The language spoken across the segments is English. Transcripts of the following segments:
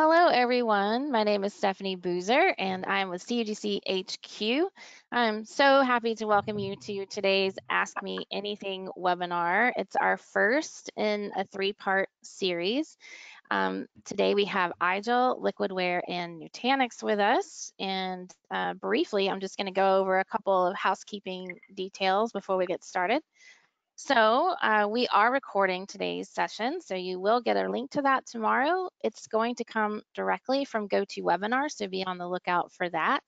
Hello, everyone. My name is Stephanie Boozer, and I'm with CUGC HQ. I'm so happy to welcome you to today's Ask Me Anything webinar. It's our first in a three-part series. Today we have IGEL, Liquidware, and Nutanix with us. And briefly, I'm just going to go over a couple of housekeeping details before we get started. So we are recording today's session, so you will get a link to that tomorrow. It's going to come directly from GoToWebinar, so be on the lookout for that.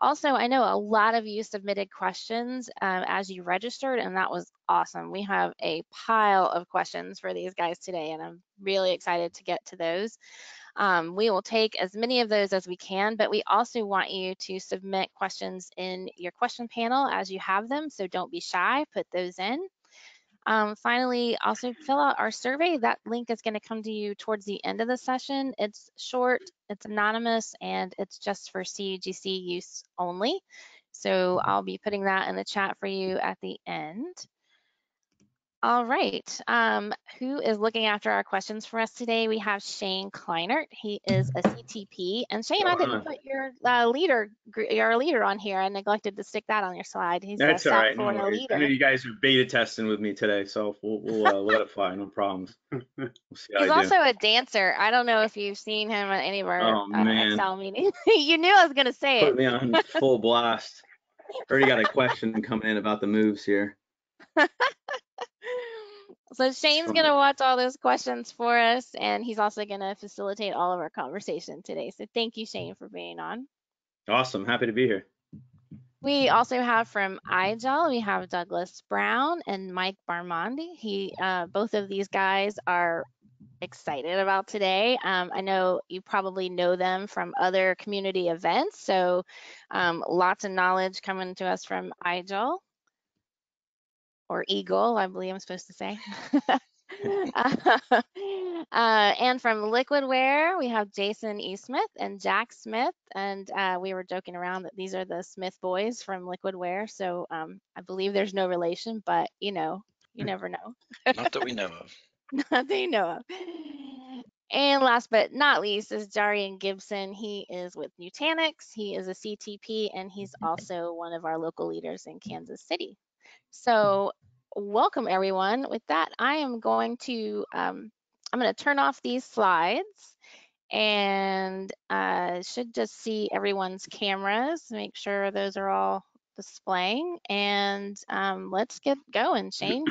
Also, I know a lot of you submitted questions as you registered, and that was awesome. We have a pile of questions for these guys today, and I'm really excited to get to those. We will take as many of those as we can, but we also want you to submit questions in your question panel as you have them, so don't be shy, put those in. Finally, also fill out our survey. That link is going to come to you towards the end of the session. It's short, it's anonymous, and it's just for CUGC use only. So I'll be putting that in the chat for you at the end. All right, who is looking after our questions for us today? We have Shane Kleinert. He is a CTP. And Shane, I didn't put your leader on here. I neglected to stick that on your slide. He's That's all right. No, I know you guys are beta testing with me today, so we'll let it fly. No problems. We'll see how He's also a dancer. I don't know if you've seen him at any of our Excel meetings. You knew I was going to say it. Put me on full blast. Already got a question coming in about the moves here. So Shane's going to watch all those questions for us, and he's also going to facilitate all of our conversation today. So thank you, Shane, for being on. Awesome. Happy to be here. We also have from IGEL, we have Douglas Brown and Mike Barmondi. Both of these guys are excited about today. I know you probably know them from other community events, so lots of knowledge coming to us from IGEL. Or Eagle, I believe I'm supposed to say. And from Liquidware, we have Jason E. Smith and Jack Smith. And we were joking around that these are the Smith boys from Liquidware. So I believe there's no relation, but you know, you never know. Not that we know of. Not that you know of. And last but not least is Jarian Gibson. He is with Nutanix. He is a CTP, and he's also one of our local leaders in Kansas City. So welcome, everyone. With that, I am going to I'm going to turn off these slides, and should just see everyone's cameras, make sure those are all displaying, and let's get going, Shane.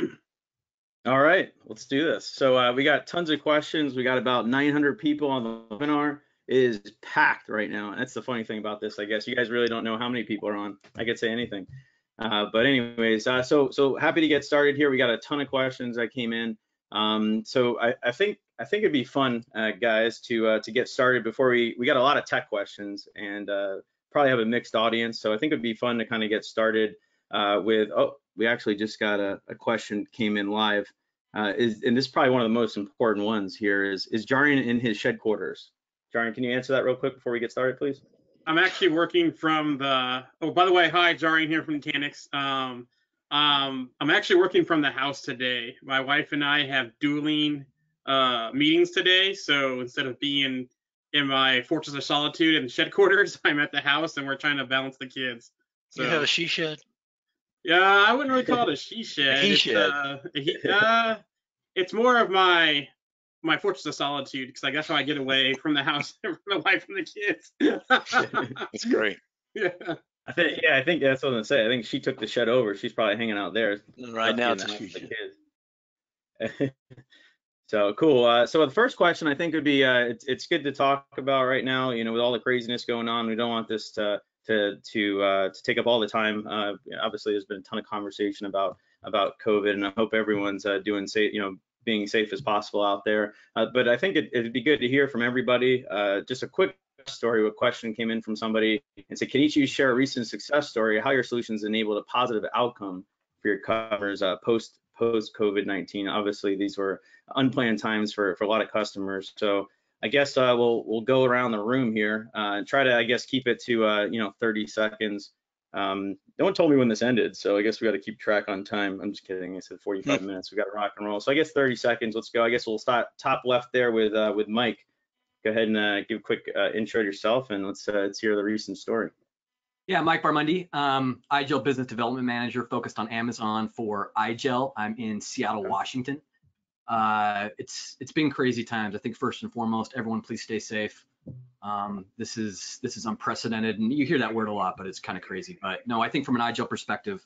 All right, let's do this. So we got tons of questions. We got about 900 people on the webinar. It is packed right now, and that's the funny thing about this, I guess. You guys really don't know how many people are on. I could say anything. But anyways, so happy to get started here. We got a ton of questions that came in. So I think it'd be fun, guys, to get started before we got a lot of tech questions, and probably have a mixed audience. So I think it'd be fun to kind of get started with, oh, we actually just got a question came in live. And this is probably one of the most important ones here is Jarian in his shed quarters? Jarian, can you answer that real quick before we get started, please? I'm actually working from the, oh, by the way, hi, Jarian here from Nutanix. I'm actually working from the house today. My wife and I have dueling meetings today. So instead of being in my Fortress of Solitude and shed quarters, I'm at the house, and we're trying to balance the kids. So, you have a she shed? Yeah, I wouldn't really call it a she shed. It's more of my Fortress of Solitude, because like that's how I get away from the house and from the wife and the kids. It's great. Yeah. I think that's what I was gonna say. I think she took the shed over. She's probably hanging out there right now. The kids. So cool. So the first question I think would be it's good to talk about right now. You know, with all the craziness going on, we don't want this to take up all the time. Obviously, there's been a ton of conversation about COVID, and I hope everyone's doing safe. You know, being safe as possible out there. But I think it'd be good to hear from everybody. Just a quick story, a question came in from somebody and said, can each of you share a recent success story, how your solutions enabled a positive outcome for your customers post COVID-19? Obviously, these were unplanned times for a lot of customers. So I guess we'll go around the room here and try to, I guess, keep it to, 30 seconds. No one told me when this ended, so I guess we got to keep track on time. I'm just kidding. I said 45 minutes. We got to rock and roll. So I guess 30 seconds. Let's go. I guess we'll start top left there with Mike. go ahead and give a quick intro to yourself, and let's hear the recent story. Yeah, Mike Barmondi, IGEL Business Development Manager, focused on Amazon for IGEL. I'm in Seattle, Washington. It's been crazy times. I think first and foremost, everyone please stay safe. This is unprecedented, and you hear that word a lot, but it's kind of crazy. But no, I think from an IGEL perspective,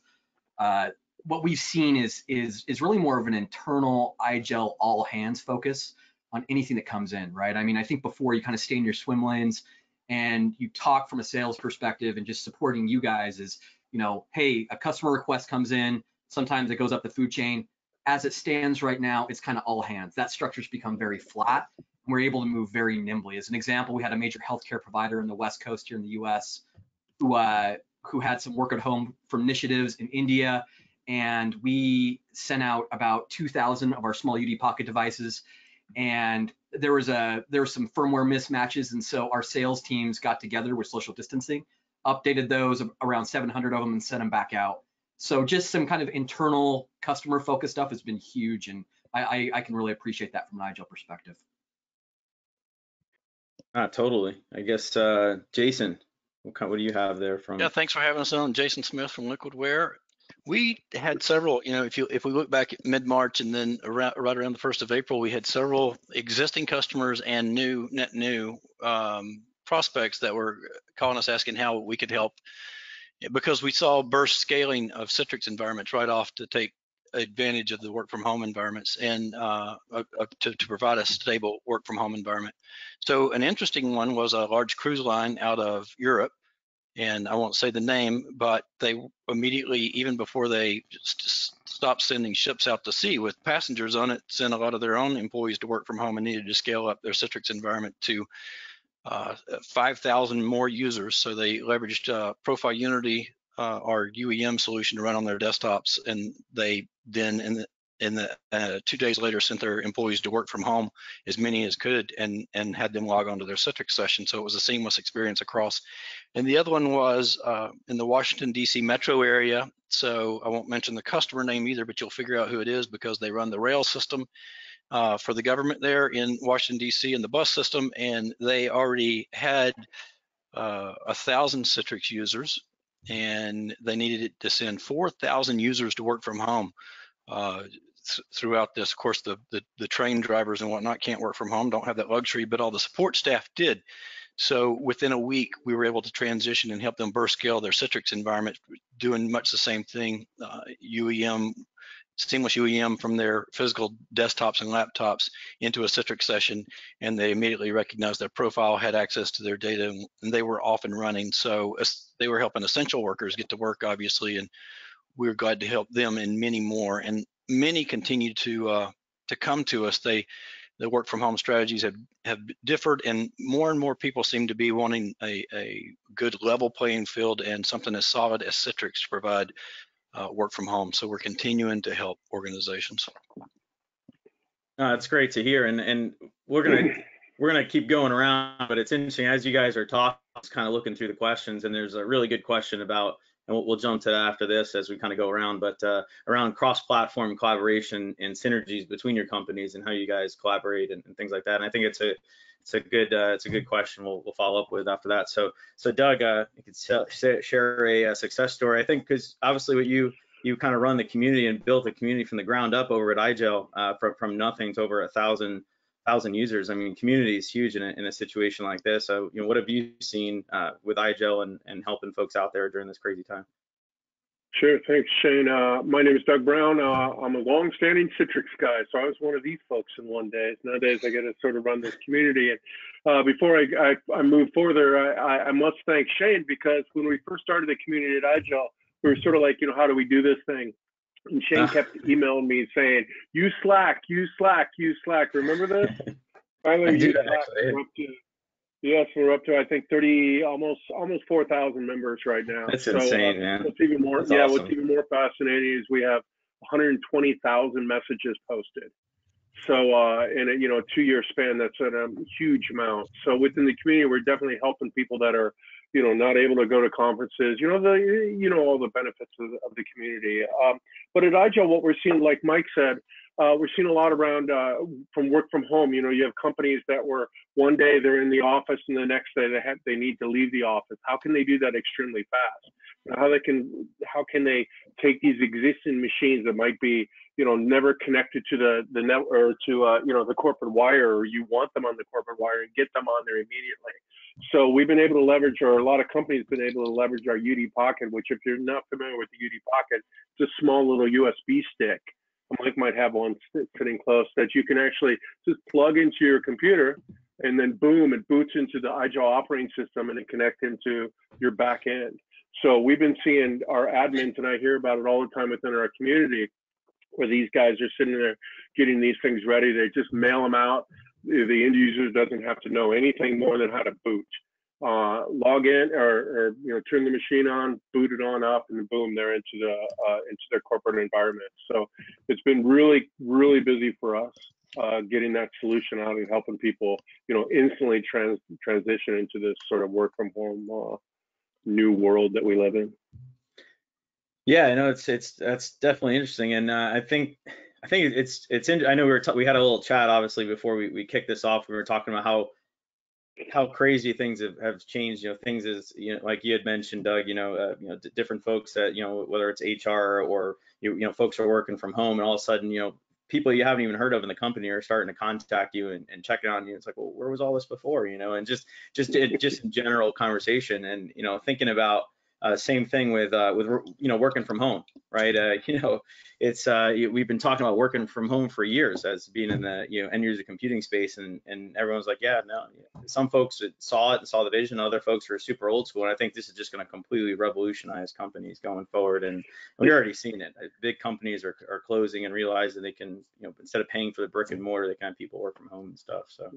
what we've seen is really more of an internal IGEL all hands focus on anything that comes in, right? I mean, I think before you kind of stay in your swim lanes and you talk from a sales perspective and just supporting you guys is, you know, hey, a customer request comes in, sometimes it goes up the food chain. As it stands right now, it's kind of all hands. That structure's become very flat, and we're able to move very nimbly. As an example, we had a major healthcare provider in the West Coast here in the US who had some work at home from initiatives in India, and we sent out about 2,000 of our small UD Pocket devices, and there was some firmware mismatches, and so our sales teams got together with social distancing, updated those around 700 of them, and sent them back out. So just some kind of internal customer focused stuff has been huge, and I can really appreciate that from an IGEL perspective. Totally. I guess Jason, what do you have there from? Yeah, thanks for having us on. Jason Smith from Liquidware. We had several, you know, if we look back at mid-March and then right around the 1st of April, we had several existing customers and net new prospects that were calling us asking how we could help, because we saw burst scaling of Citrix environments right off to take advantage of the work from home environments and to provide a stable work from home environment. So an interesting one was a large cruise line out of Europe, and I won't say the name, but they immediately, even before they stopped sending ships out to sea with passengers on it, sent a lot of their own employees to work from home and needed to scale up their Citrix environment to 5,000 more users. So they leveraged Profile Unity, our UEM solution, to run on their desktops, and they then in the 2 days later sent their employees to work from home, as many as could, and had them log on to their Citrix session. So it was a seamless experience across. And the other one was in the Washington DC metro area. So I won't mention the customer name either, but you'll figure out who it is, because they run the rail system for the government there in Washington DC, and the bus system, and they already had 1,000 Citrix users, and they needed it to send 4,000 users to work from home. Throughout this, of course, the train drivers and whatnot can't work from home, don't have that luxury, but all the support staff did. So within a week, we were able to transition and help them burst scale their Citrix environment, doing much the same thing, UEM, seamless UEM from their physical desktops and laptops into a Citrix session, and they immediately recognized their profile had access to their data, and they were off and running. So they were helping essential workers get to work, obviously, and we're glad to help them and many more. And many continue to come to us. The work from home strategies have differed, and more people seem to be wanting a good level playing field and something as solid as Citrix to provide work from home. So we're continuing to help organizations. That's great to hear, and we're gonna keep going around, but it's interesting as you guys are talking, I was kind of looking through the questions, and there's a really good question about, and we'll jump to that after this as we kind of go around, but around cross-platform collaboration and synergies between your companies and how you guys collaborate and things like that. And I think it's a good question. We'll follow up with after that. So Doug, you could share a success story. I think because obviously what you kind of run the community and built the community from the ground up over at IGEL, from nothing to over 1,000 users. I mean, community is huge in a situation like this. So, you know, what have you seen with IGEL and helping folks out there during this crazy time? Sure, thanks, Shane. My name is Doug Brown. I'm a long-standing Citrix guy, so I was one of these folks in one day. Nowadays, I got to sort of run this community. And before I move further, I must thank Shane, because when we first started the community at IGEL, we were sort of like, you know, how do we do this thing? And Shane kept emailing me saying, "Use Slack, use Slack, use Slack." Remember this? Finally, use Slack. We're up to I think 30, almost 4,000 members right now. That's so insane, man. What's even more, that's awesome. What's even more fascinating is we have 120,000 messages posted. So in a 2-year span, that's a huge amount. So within the community, we're definitely helping people that are, you know, not able to go to conferences, all the benefits of the community. But at IGEL, what we're seeing, like Mike said, We're seeing a lot around from work from home. You know, you have companies that were one day they're in the office and the next day they need to leave the office. How can they do that extremely fast? And how can they take these existing machines that might be, you know, never connected to the net or to you know, the corporate wire, or you want them on the corporate wire, and get them on there immediately. So we've been able to leverage, or a lot of companies been able to leverage our UD Pocket, which if you're not familiar with the UD Pocket, it's a small little USB stick. Mike might have one sitting close that you can actually just plug into your computer, and then boom, it boots into the IGEL operating system and it connects into your back end. So we've been seeing our admins, and I hear about it all the time within our community, where these guys are sitting there getting these things ready. They just mail them out. The end user doesn't have to know anything more than how to boot. Log in, or you know, turn the machine on, boot it on up, and boom, they're into their corporate environment. So it's been really, really busy for us getting that solution out and helping people, you know, instantly transition into this sort of work from home new world that we live in. Yeah, I know that's definitely interesting, and I think it's. I know we had a little chat obviously before we kicked this off. We were talking about how crazy things have changed, you know, things is, you know, like you had mentioned, Doug, you know, different folks that, you know, whether it's HR or, you know, folks are working from home, and all of a sudden, you know, people you haven't even heard of in the company are starting to contact you and checking on you. It's like, well, where was all this before, you know, and just in general conversation, and, you know, thinking about same thing with, you know, working from home, right? You know, it's, we've been talking about working from home for years as being in the, you know, end user computing space, and everyone's like, yeah, no, some folks saw it and saw the vision, other folks were super old school. And I think this is just going to completely revolutionize companies going forward. And we're already seeing it. Big companies are closing and realizing they can, you know, instead of paying for the brick and mortar, they can have people work from home and stuff. So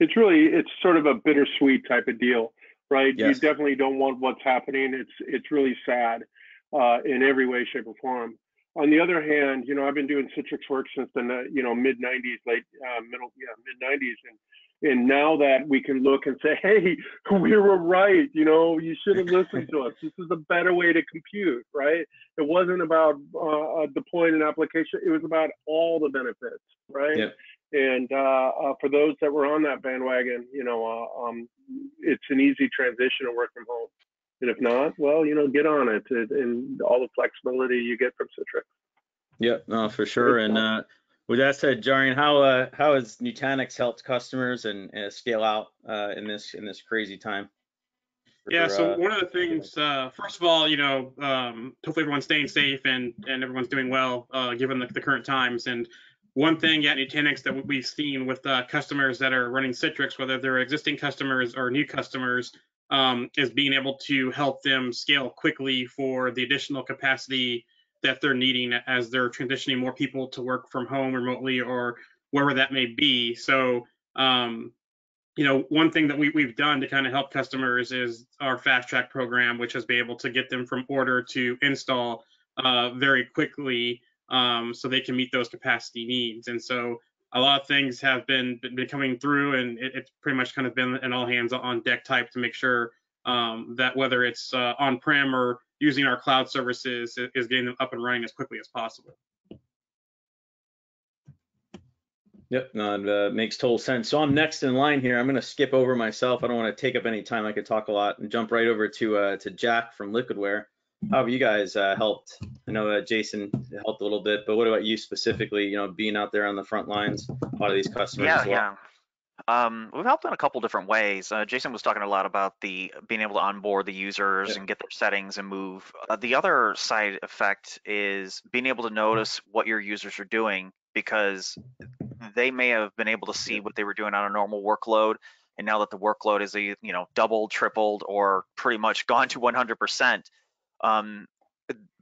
it's sort of a bittersweet type of deal. Right, yes. You definitely don't want what's happening. It's really sad in every way, shape, or form. On the other hand, you know, I've been doing Citrix work since the mid '90s, mid '90s, and now that we can look and say, hey, we were right. You know, you should have listened to us. This is a better way to compute. Right? It wasn't about deploying an application. It was about all the benefits. Right? Yep. And for those that were on that bandwagon, you know, it's an easy transition to work from home. And if not, well, you know, get on it and all the flexibility you get from Citrix. Yeah, no, for sure. And with that said, Jarian, how has Nutanix helped customers and scale out in this crazy time? Yeah, so one of the things, first of all, you know, hopefully everyone's staying safe and everyone's doing well given the current times. And one thing at Nutanix that we've seen with customers that are running Citrix, whether they're existing customers or new customers, is being able to help them scale quickly for the additional capacity that they're needing as they're transitioning more people to work from home remotely or wherever that may be. So, you know, one thing that we've done to kind of help customers is our fast track program, which has been able to get them from order to install very quickly. So they can meet those capacity needs. And so a lot of things have been coming through, and it's pretty much kind of been an all hands on deck type to make sure that whether it's on-prem or using our cloud services is getting them up and running as quickly as possible. Yep, no, makes total sense. So I'm next in line here. I'm going to skip over myself. I don't want to take up any time. I could talk a lot and jump right over to Jack from Liquidware. How have you guys helped? I know Jason helped a little bit, but what about you specifically, you know, being out there on the front lines, a lot of these customers as well? Yeah. We've helped in a couple different ways. Jason was talking a lot about the being able to onboard the users and get their settings and move. The other side effect is being able to notice what your users are doing, because they may have been able to see what they were doing on a normal workload. And now that the workload is, you know, doubled, tripled, or pretty much gone to 100%,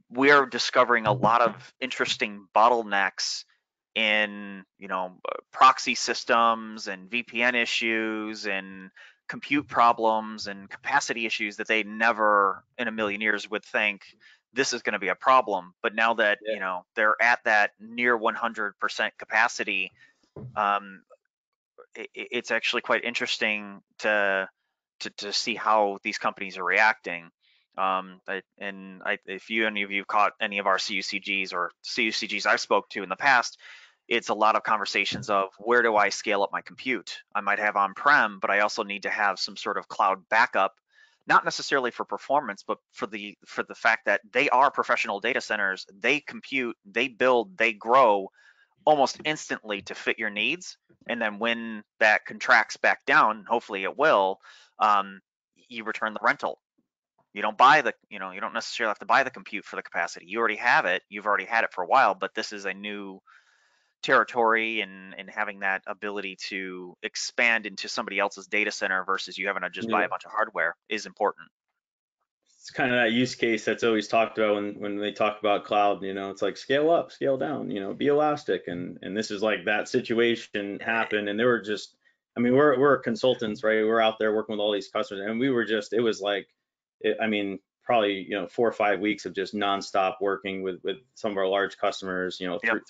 we're discovering a lot of interesting bottlenecks in, you know, proxy systems and VPN issues and compute problems and capacity issues that they never in a million years would think this is going to be a problem. But now that, you know, they're at that near 100% capacity, it's actually quite interesting to see how these companies are reacting. If any of you caught any of our CUCGs or CUCGs I've spoke to in the past, it's a lot of conversations of where do I scale up my compute? I might have on-prem, but I also need to have some sort of cloud backup, not necessarily for performance, but for the fact that they are professional data centers. They compute, they build, they grow almost instantly to fit your needs. And then when that contracts back down, hopefully it will, you return the rental. You don't buy the, you don't necessarily have to buy the compute for the capacity. You already have it. You've already had it for a while, but this is a new territory, and having that ability to expand into somebody else's data center versus you having to just buy a bunch of hardware is important. It's kind of that use case that's always talked about when they talk about cloud. It's like scale up, scale down, be elastic, and this is like that situation happened. And they were just, we're consultants, right? We're out there working with all these customers, and we were just, it was like, probably 4 or 5 weeks of just nonstop working with some of our large customers,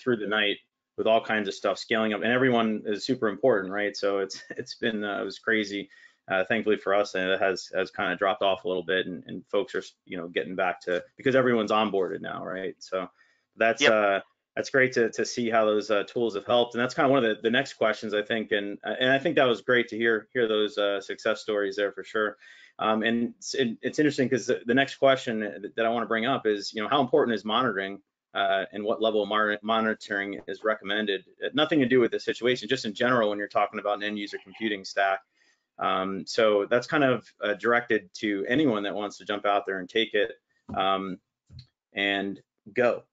through the night, with all kinds of stuff scaling up, and everyone is super important, right? So it's been, it was crazy. Thankfully for us, and it has kind of dropped off a little bit, and folks are, getting back to, because everyone's onboarded now, right? So that's, that's great to see how those tools have helped. And that's kind of one of the next questions, I think. And I think that was great to hear those success stories there for sure. And it's interesting, because the next question that I want to bring up is, how important is monitoring? And what level of monitoring is recommended? Nothing to do with the situation, just in general when you're talking about an end user computing stack. So that's kind of directed to anyone that wants to jump out there and take it and go.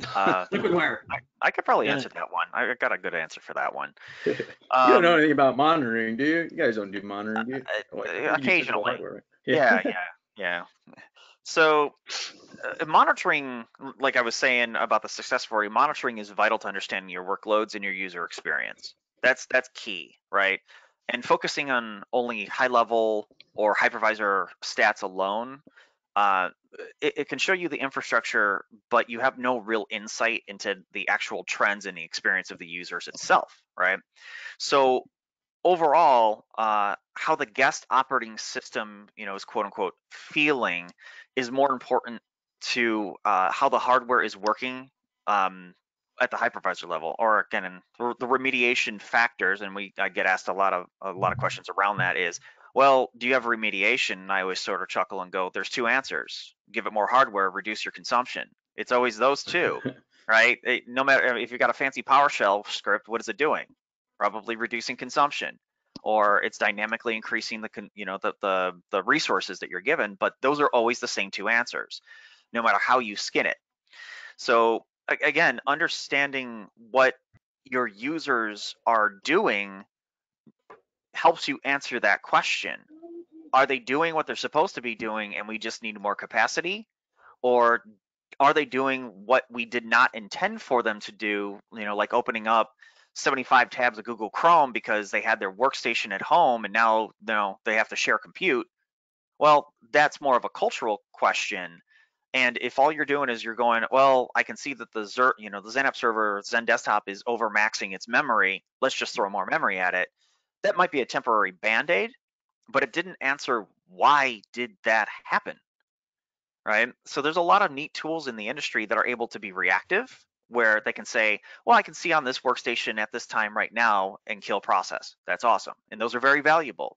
Liquidware. I could probably answer that one. I got a good answer for that one. You don't know anything about monitoring, do you? You guys don't do monitoring, do you? Occasionally. Yeah. So monitoring, like I was saying about the success story, monitoring is vital to understanding your workloads and your user experience. That's key, right? And focusing on only high level or hypervisor stats alone, it can show you the infrastructure, but you have no real insight into the actual trends and the experience of the users itself, right? So overall, how the guest operating system, is quote unquote feeling is more important to how the hardware is working at the hypervisor level, or again, in the remediation factors. And I get asked a lot of questions around that is, well, do you have remediation? And I always sort of chuckle and go, there's two answers: give it more hardware, reduce your consumption. It's always those two, right? No matter if you've got a fancy PowerShell script, what is it doing? Probably reducing consumption, or it's dynamically increasing the resources that you're given. But those are always the same two answers, no matter how you skin it. So again, understanding what your users are doing helps you answer that question. Are they doing what they're supposed to be doing, and we just need more capacity? Or are they doing what we did not intend for them to do, like opening up 75 tabs of Google Chrome because they had their workstation at home, and now they have to share compute? Well, that's more of a cultural question. And if all you're doing is you're going, well, I can see that the XenApp server, Zen Desktop is overmaxing its memory, let's just throw more memory at it. That might be a temporary band-aid, but it didn't answer why did that happen, right? So there's a lot of neat tools in the industry that are able to be reactive, where they can say, well, I can see on this workstation at this time right now and kill process. That's awesome. And those are very valuable.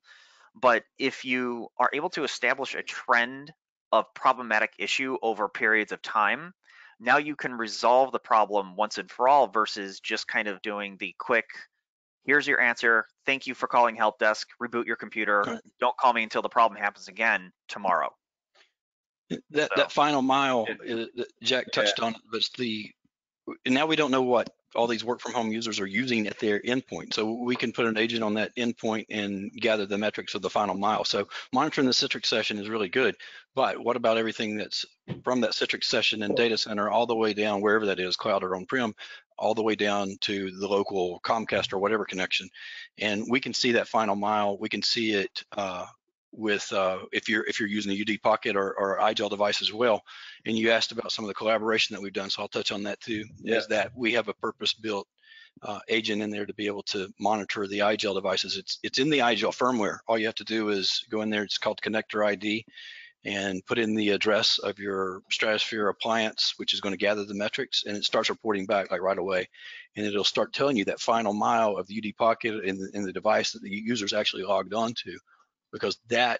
But if you are able to establish a trend of problematic issue over periods of time, now you can resolve the problem once and for all, versus just kind of doing the quick, here's your answer, thank you for calling help desk, reboot your computer, don't call me until the problem happens again tomorrow. That final mile, Jack touched on it, but it's and now we don't know what all these work from home users are using at their endpoint. So we can put an agent on that endpoint and gather the metrics of the final mile. So monitoring the Citrix session is really good, but what about everything that's from that Citrix session and data center all the way down, wherever that is, cloud or on-prem, all the way down to the local Comcast or whatever connection? And we can see that final mile. We can see it if you're using a UD Pocket or IGEL device as well. And you asked about some of the collaboration that we've done, so I'll touch on that too, is that we have a purpose-built agent in there to be able to monitor the IGEL devices. It's in the IGEL firmware. All you have to do is go in there, it's called connector ID, and put in the address of your Stratosphere appliance, which is going to gather the metrics, and it starts reporting back like right away. And it'll start telling you that final mile of the UD Pocket and the device that the user's actually logged on to, because that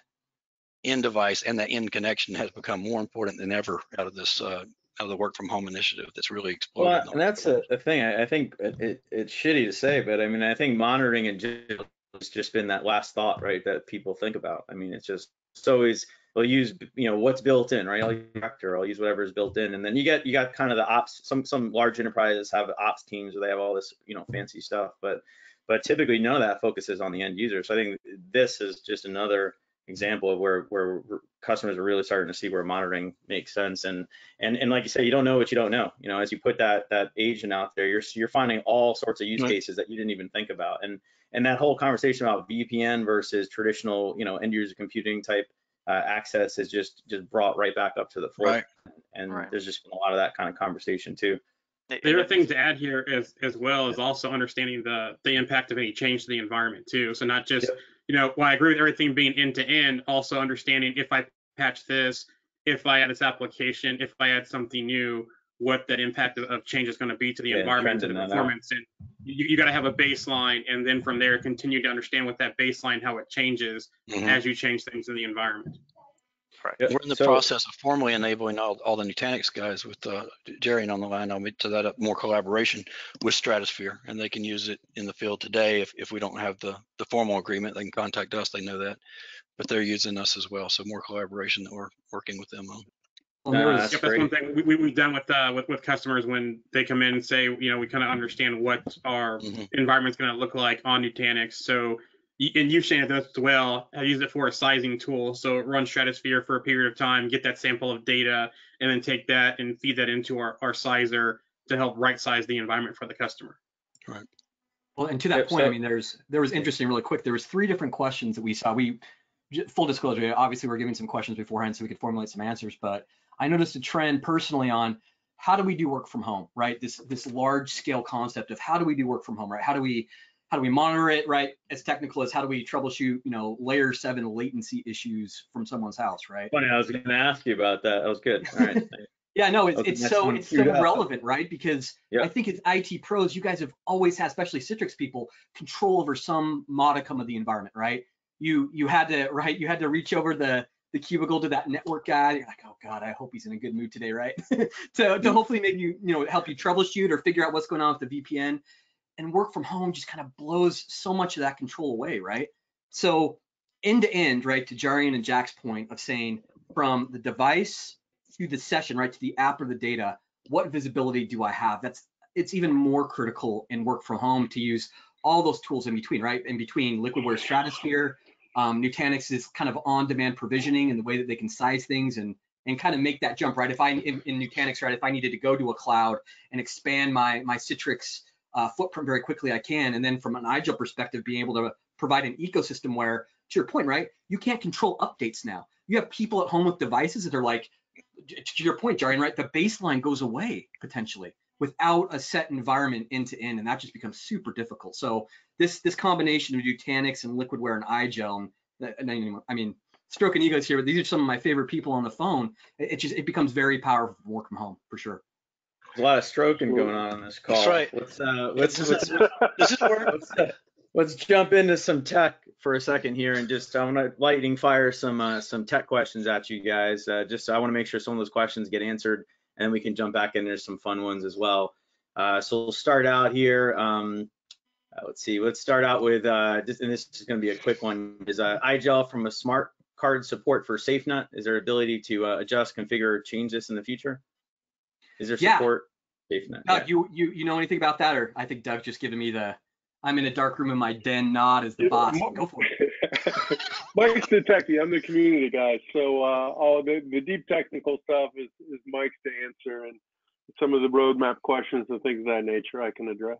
end device and that end connection has become more important than ever out of this out of the work from home initiative that's really exploded. Well, and that's a thing. I think it's shitty to say, but I mean, I think monitoring and digital has just been that last thought, right, that people think about. I mean, it's just, it's always, they'll use, you know, what's built in, right? I'll use Vector, I'll use whatever is built in. And then you got kind of the ops, some large enterprises have ops teams where they have all this, you know, fancy stuff, but typically none of that focuses on the end user. So I think this is just another example of where customers are really starting to see where monitoring makes sense. And like you say, you don't know what you don't know. You know, as you put that agent out there, you're finding all sorts of use cases that you didn't even think about. And that whole conversation about VPN versus traditional, you know, end user computing type access is just brought right back up to the forefront, right. And right. There's just been a lot of that kind of conversation too. The other thing to add here is, as well, is also understanding the impact of any change to the environment too. So not just, you know, while I agree with everything being end to end, also understanding if I patch this, if I add this application, if I add something new, what that impact of change is going to be to the environment, to the performance, and you got to have a baseline, and then from there continue to understand what that baseline, how it changes as you change things in the environment. Right. We're in the process of formally enabling all the Nutanix guys with Jarian on the line. I'll get to that up, more collaboration with Stratosphere, and they can use it in the field today. If we don't have the formal agreement, they can contact us. They know that, but they're using us as well. So more collaboration that we're working with them on. That's one thing we've done with customers when they come in and say, you know, we kind of understand what our environment's going to look like on Nutanix. So, and you've seen it as well. I used it for a sizing tool. So run Stratosphere for a period of time, get that sample of data, and then take that and feed that into our sizer to help right size the environment for the customer. Right. Well, and to that point, I mean, there was interesting, really quick, there was 3 different questions that we saw. We, full disclosure, obviously we're giving some questions beforehand so we could formulate some answers, but I noticed a trend personally on how do we do work from home, right? This large scale concept of how do we do work from home, right? How do we monitor it, right? As technical as how do we troubleshoot, you know, layer 7 latency issues from someone's house, right? Funny, I was going to ask you about that. That was good. All right. Yeah, no, it's so relevant, right? Because I think as IT pros, you guys have always had, especially Citrix people, control over some modicum of the environment, right? You had to, right? You had to reach over the cubicle to that network guy. You're like, oh God, I hope he's in a good mood today, right? to hopefully maybe you know help you troubleshoot or figure out what's going on with the VPN. And work from home just kind of blows so much of that control away, right? So end to end, right, to Jarian and Jack's point of saying from the device to the session, right, to the app or the data, what visibility do I have? It's even more critical in work from home to use all those tools in between, right? In between Liquidware Stratosphere, Nutanix is kind of on-demand provisioning and the way that they can size things and kind of make that jump, right? If I in Nutanix, right, if I needed to go to a cloud and expand my Citrix footprint very quickly, I can. And then from an IGEL perspective, being able to provide an ecosystem where, to your point, right, you can't control updates now. You have people at home with devices that are like, to your point, Jarian, right, the baseline goes away potentially without a set environment end to end, and that just becomes super difficult. So this combination of Nutanix and Liquidware and IGEL, and I mean, stroking egos here, but these are some of my favorite people on the phone. It becomes very powerful to work from home for sure. A lot of stroking going on this call. That's right. Let's jump into some tech for a second here, and just I want to lightning fire some tech questions at you guys. Just I want to make sure some of those questions get answered, and we can jump back in. There's some fun ones as well. So we'll start out here. Let's see. Let's start out with and this is going to be a quick one. Is IGEL from a smart card support for SafeNet? Is there ability to adjust, configure, or change this in the future? Is there support? Yeah. SafeNet? Doug, you know anything about that? Or I think Doug just giving me the I'm in a dark room in my den nod as the boss. Go for it. Mike's the techie. I'm the community guy. So all the deep technical stuff is Mike's to answer, and some of the roadmap questions and things of that nature I can address.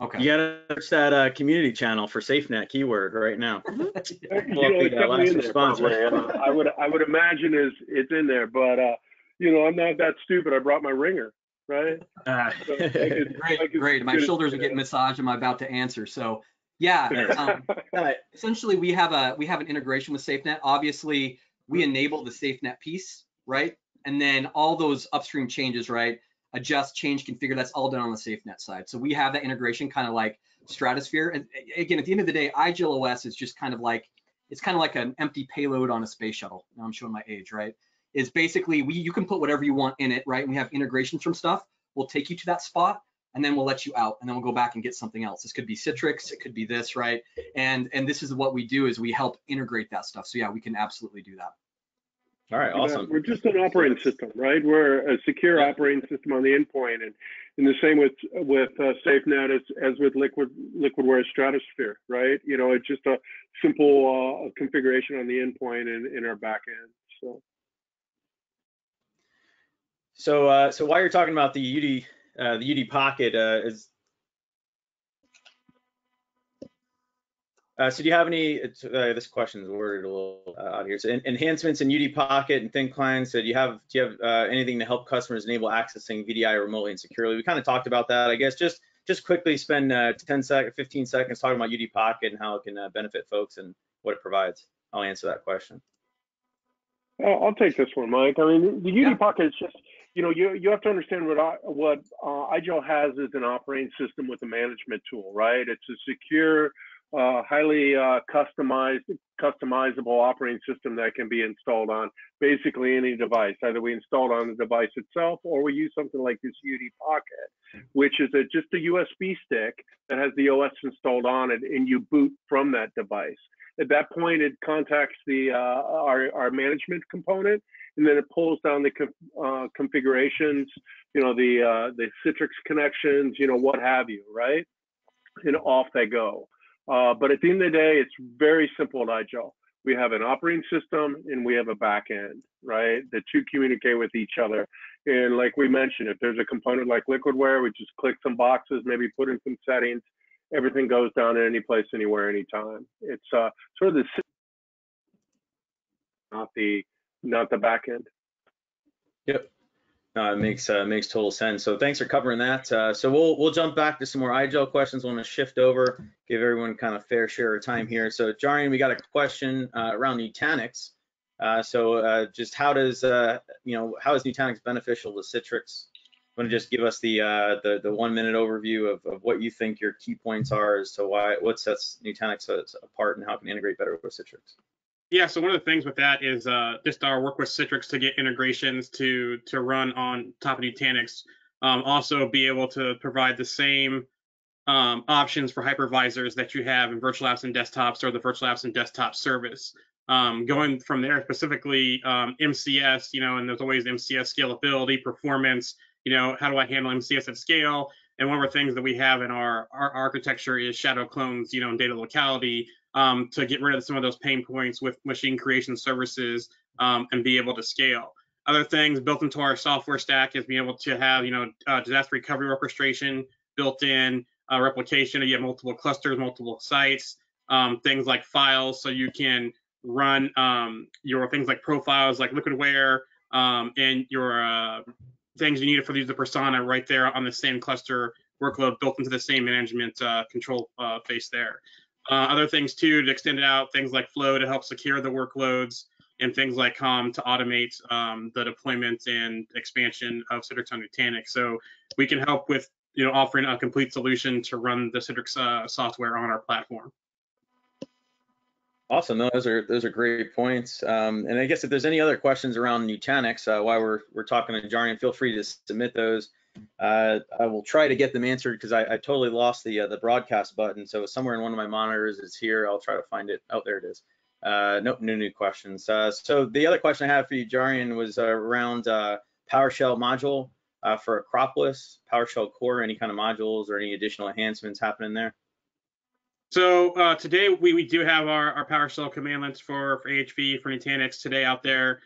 Okay. You gotta search that community channel for SafeNet keyword right now. I would imagine it's in there, but you know, I'm not that stupid. I brought my ringer, right? So great. My shoulders are getting massaged. I'm about to answer. So yeah, essentially we have an integration with SafeNet. Obviously, we enable the SafeNet piece, right? And then all those upstream changes, right? Adjust, change, configure, that's all done on the SafeNet side. So we have that integration kind of like Stratosphere. And again, at the end of the day, IGEL OS is just kind of like, it's kind of like an empty payload on a space shuttle. Now I'm showing my age, right? Is basically you can put whatever you want in it, right? And we have integrations from stuff. We'll take you to that spot and then we'll let you out and then we'll go back and get something else. This could be Citrix, it could be this, right? And this is what we do, is we help integrate that stuff. So yeah, we can absolutely do that. All right, awesome. We're just an operating system, right? We're a secure operating system on the endpoint, and in the same with SafeNet as with Liquidware Stratosphere, right? You know, it's just a simple configuration on the endpoint in our back end. So while you're talking about the UD Pocket, so do you have any, this question is worded a little out here. So enhancements in UD Pocket and thin clients, so do you have anything to help customers enable accessing VDI remotely and securely? We kind of talked about that, I guess. Just quickly spend 15 seconds talking about UD Pocket and how it can benefit folks and what it provides. I'll answer that question. I'll take this one, Mike. I mean, the UD Pocket is just, you know, you have to understand what IGEL has is an operating system with a management tool, right? It's a secure, highly customizable operating system that can be installed on basically any device. Either we install it on the device itself, or we use something like this UD Pocket, which is just a USB stick that has the OS installed on it, and you boot from that device. At that point, it contacts our management component, and then it pulls down the configurations, you know, the Citrix connections, you know, what have you, right? And off they go. But at the end of the day, it's very simple at IGEL. We have an operating system and we have a back end, right? The two communicate with each other. And like we mentioned, if there's a component like Liquidware, we just click some boxes, maybe put in some settings. Everything goes down at any place, anywhere, anytime. It's sort of the system, not the back end. Yep. No, it makes total sense. So thanks for covering that. So we'll jump back to some more IGEL questions. We'll want to shift over, give everyone kind of fair share of time here. So Jarian, we got a question around Nutanix. Just how is Nutanix beneficial to Citrix? Want to just give us the 1 minute overview of what you think your key points are as to what sets Nutanix apart and how it can integrate better with Citrix? Yeah, so one of the things with that is just our work with Citrix to get integrations to run on top of Nutanix. Also be able to provide the same options for hypervisors that you have in virtual apps and desktops or the virtual apps and desktop service. Going from there specifically, MCS, you know, and there's always MCS scalability, performance, you know, how do I handle MCS at scale? And one of the things that we have in our architecture is shadow clones, you know, and data locality, to get rid of some of those pain points with machine creation services, and be able to scale. Other things built into our software stack is being able to have, you know, disaster recovery orchestration built in, replication. You have multiple clusters, multiple sites, things like files, so you can run your things like profiles, like Liquidware, and your things you need for the persona right there on the same cluster workload built into the same management control face there. Other things too, to extend it out, things like Flow to help secure the workloads, and things like Calm to automate the deployment and expansion of Citrix on Nutanix. So we can help with, you know, offering a complete solution to run the Citrix software on our platform. Awesome, those are great points. And I guess if there's any other questions around Nutanix while we're talking to Jarian, feel free to submit those. I will try to get them answered because I totally lost the broadcast button. So somewhere in one of my monitors is here. I'll try to find it. Oh, there it is. Nope, no new questions. So the other question I have for you, Jarian, was around PowerShell module for Acropolis, PowerShell core, any kind of modules or any additional enhancements happening there? So today we do have our PowerShell commandlets for AHV, for Nutanix today out there.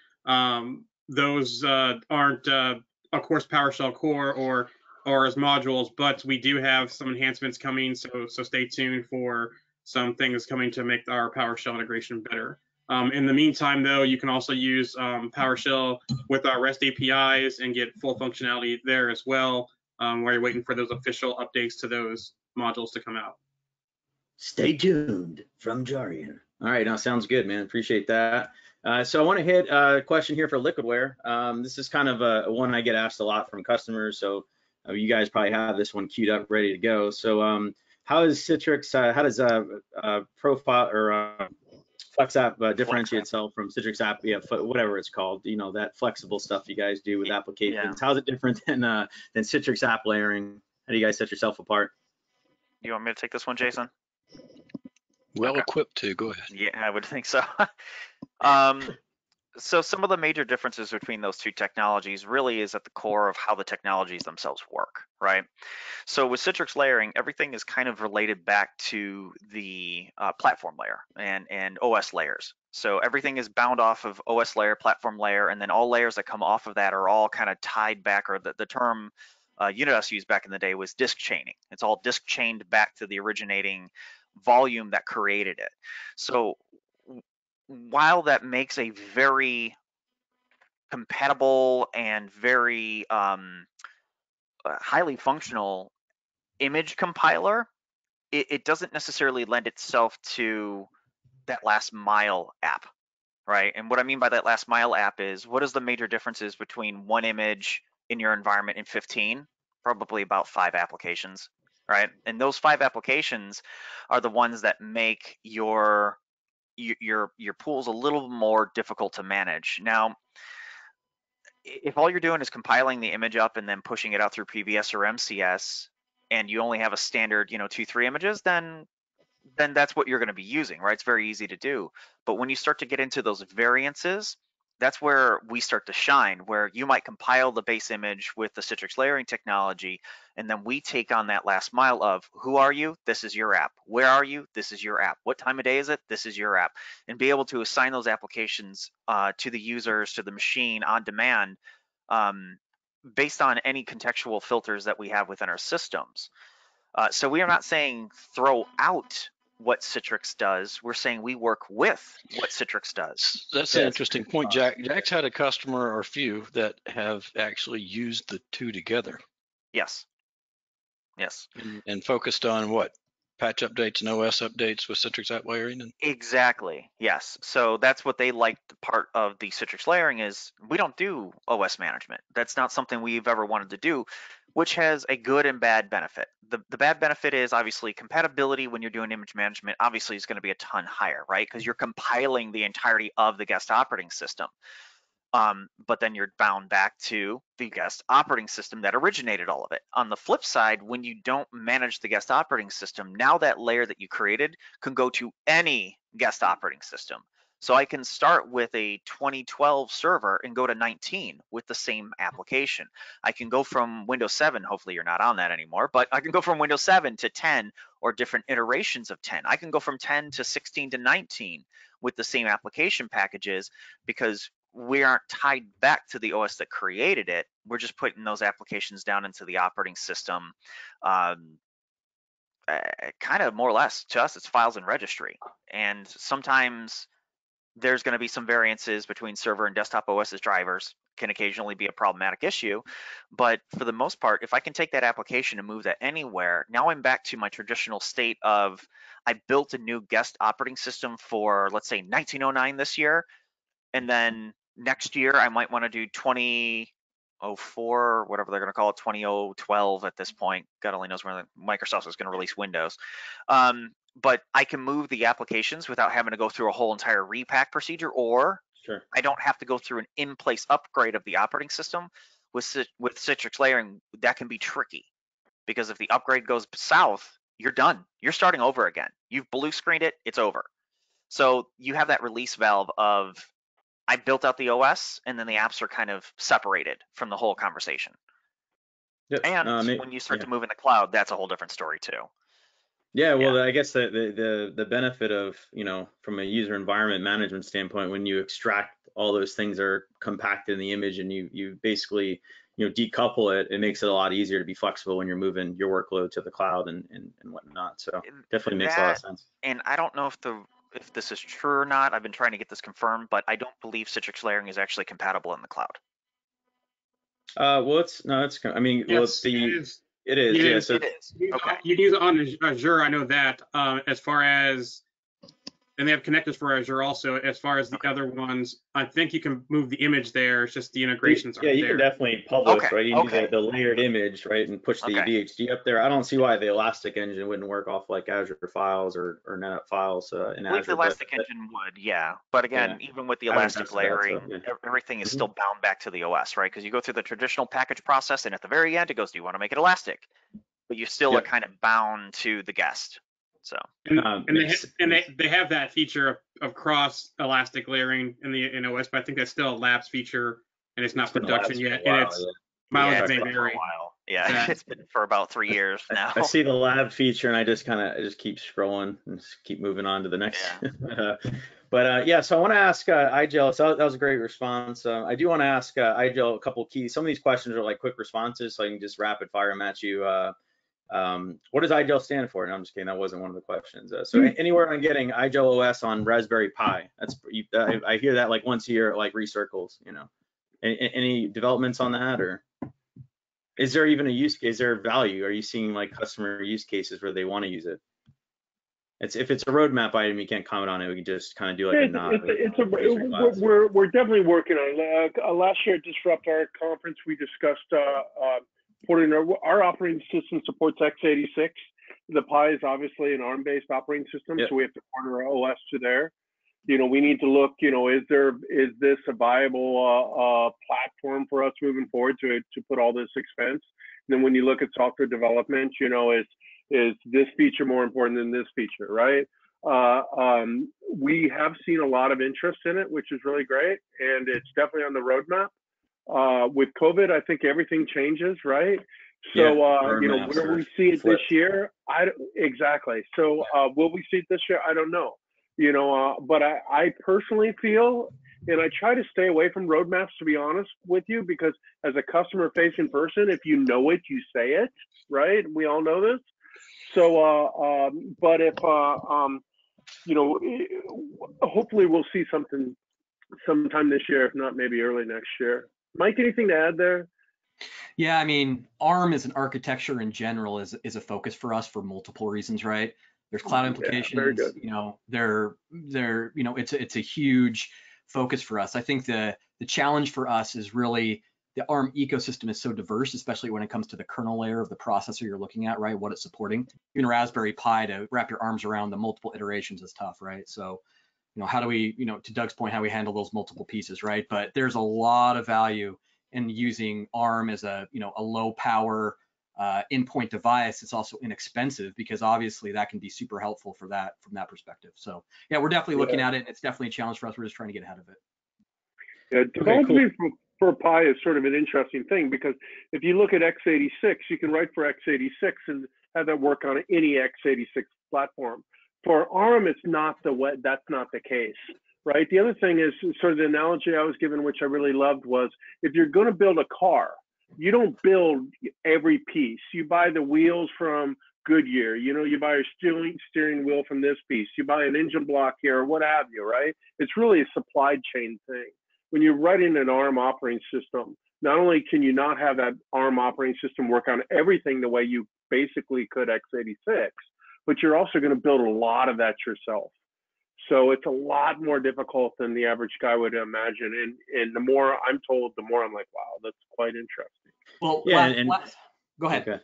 Those aren't, of course, PowerShell core or as modules, but we do have some enhancements coming, so stay tuned for some things coming to make our PowerShell integration better. In the meantime, though, you can also use PowerShell with our REST APIs and get full functionality there as well, while you're waiting for those official updates to those modules to come out. Stay tuned from Jarian. All right, now sounds good, man. Appreciate that. So I want to hit a question here for Liquidware. This is kind of a one I get asked a lot from customers. So you guys probably have this one queued up, ready to go. So how is Citrix? How does Profile or Flex App differentiate itself from Citrix App, whatever it's called? You know, that flexible stuff you guys do with applications. Yeah. How's it different than Citrix App Layering? How do you guys set yourself apart? You want me to take this one, Jason? Well equipped to, go ahead. Yeah, I would think so. So some of the major differences between those two technologies really is at the core of how the technologies themselves work, right? So with Citrix layering, everything is kind of related back to the platform layer and OS layers. So everything is bound off of OS layer, platform layer, and then all layers that come off of that are all kind of tied back, or the term Unitas used back in the day was disk chaining. It's all disk chained back to the originating volume that created it. So while that makes a very compatible and very highly functional image compiler, it doesn't necessarily lend itself to that last mile app, right? And what I mean by that last mile app is, what is the major differences between one image in your environment in 15? Probably about 5 applications, right? And those 5 applications are the ones that make your pool's a little more difficult to manage. Now, if all you're doing is compiling the image up and then pushing it out through PVS or MCS, and you only have a standard, you know, 2-3 images, then that's what you're going to be using, right? It's very easy to do. But when you start to get into those variances, that's where we start to shine, where you might compile the base image with the Citrix layering technology, and then we take on that last mile of, who are you? This is your app. Where are you? This is your app. What time of day is it? This is your app. And be able to assign those applications to the users, to the machine on demand, based on any contextual filters that we have within our systems. So we are not saying throw out what Citrix does. We're saying we work with what Citrix does. That's an interesting point, Jack. Jack's had a customer or a few that have actually used the two together. Yes. Yes. And focused on what? Patch updates and OS updates with Citrix app layering? Exactly. Yes. So that's what they like. The part of the Citrix layering is we don't do OS management. That's not something we've ever wanted to do, which has a good and bad benefit. The bad benefit is obviously compatibility when you're doing image management obviously is going to be a ton higher, right? Because you're compiling the entirety of the guest operating system. But then you're bound back to the guest operating system that originated all of it. On the flip side, when you don't manage the guest operating system, now that layer that you created can go to any guest operating system. So I can start with a 2012 server and go to 19 with the same application. I can go from Windows 7, hopefully you're not on that anymore, but I can go from Windows 7 to 10 or different iterations of 10. I can go from 10 to 16 to 19 with the same application packages, because we aren't tied back to the OS that created it. We're just putting those applications down into the operating system. Kind of more or less, to us, it's files and registry. And sometimes there's going to be some variances between server and desktop OS's drivers, can occasionally be a problematic issue. But for the most part, if I can take that application and move that anywhere, now I'm back to my traditional state of, I built a new guest operating system for, let's say, 1909 this year. And then next year, I might want to do 2004, whatever they're going to call it, 2012 at this point. God only knows when Microsoft is going to release Windows. But I can move the applications without having to go through a whole entire repack procedure, or sure, I don't have to go through an in-place upgrade of the operating system. With Citrix layering, that can be tricky, because if the upgrade goes south, you're done. You're starting over again. You've blue screened it. It's over. So you have that release valve of, I built out the OS, and then the apps are kind of separated from the whole conversation. Yep. And when you start to move in the cloud, that's a whole different story too. Yeah, well, I guess the benefit of, you know, from a user environment management standpoint, when you extract all those things that are compacted in the image, and you basically, you know, decouple it, it makes it a lot easier to be flexible when you're moving your workload to the cloud and whatnot. So definitely makes a lot of sense. And I don't know if this is true or not. I've been trying to get this confirmed, but I don't believe Citrix layering is actually compatible in the cloud. Well, it's no, it's. I mean, yes, well, it's the. It is. It is, yeah. So it is. Okay. You can use it on Azure, I know that. As far as, and they have connectors for Azure also. As far as the other ones, I think you can move the image there. It's just the integrations aren't there. Yeah, you can definitely publish, right? You can do the layered image, right, and push the DHT up there. I don't see why the Elastic Engine wouldn't work off like Azure Files or NetApp Files in Azure. The Elastic Engine would, yeah. But again, even with the Elastic layering, everything is still bound back to the OS, right? Because you go through the traditional package process, and at the very end, it goes, do you want to make it elastic? But you still are kind of bound to the guest. So and they have that feature of cross elastic layering in the OS, but I think that's still a lapse feature and it's not production yet. And it's mileage may vary. Yeah, it's been for about 3 years now. I see the lab feature and I just kind of keep scrolling and just keep moving on to the next. Yeah. Yeah, so I want to ask IGEL. So that was a great response. I do want to ask IGEL a couple keys. Some of these questions are like quick responses, so I can just rapid fire them at you. What does IGEL stand for? No, I'm just kidding. That wasn't one of the questions. So anywhere I'm getting IGEL OS on Raspberry Pi. That's I hear that like once a year, like recircles. You know, any developments on that, or is there even a use case? Is there value? Are you seeing like customer use cases where they want to use it? It's if it's a roadmap item, you can't comment on it. We can just kind of do like a nod. We're definitely working on it. Last year at Disrupt, our conference, we discussed. Our operating system supports x86. The Pi is obviously an ARM-based operating system, so we have to partner our OS to there. You know, we need to look. You know, is this a viable platform for us moving forward to put all this expense? And then when you look at software development, you know, is this feature more important than this feature, right? We have seen a lot of interest in it, which is really great, and it's definitely on the roadmap. With COVID, I think everything changes, right? So, you know, will we see it this year? Exactly. So, will we see it this year? I don't know. You know, but I personally feel, and I try to stay away from roadmaps, to be honest with you, because as a customer-facing person, if you know it, you say it, right? We all know this. So, but if, you know, hopefully we'll see something sometime this year, if not maybe early next year. Mike, anything to add there? Yeah, I mean, ARM as an architecture in general is a focus for us for multiple reasons, right? There's cloud implications, you know, it's a huge focus for us. I think the challenge for us is really the ARM ecosystem is so diverse, especially when it comes to the kernel layer of the processor you're looking at, right? What it's supporting. Even Raspberry Pi, to wrap your arms around the multiple iterations is tough, right? So, you know, how do we, you know, to Doug's point, how we handle those multiple pieces, right? But there's a lot of value in using ARM as a, you know, a low power endpoint device. It's also inexpensive because obviously that can be super helpful for that from that perspective. So yeah, we're definitely looking at it. And it's definitely a challenge for us. We're just trying to get ahead of it. Yeah, development for Pi is sort of an interesting thing because if you look at x86, you can write for x86 and have that work on any x86 platform. For ARM, it's not the way, that's not the case, right? The other thing is sort of the analogy I was given, which I really loved, was if you're going to build a car, you don't build every piece. You buy the wheels from Goodyear, you know, you buy your steering wheel from this piece, you buy an engine block here, or what have you, right? It's really a supply chain thing. When you're writing an ARM operating system, not only can you not have that ARM operating system work on everything the way you basically could x86, but you're also going to build a lot of that yourself. So it's a lot more difficult than the average guy would imagine. And the more I'm told, the more I'm like, wow, that's quite interesting. Well, yeah, go ahead. Okay.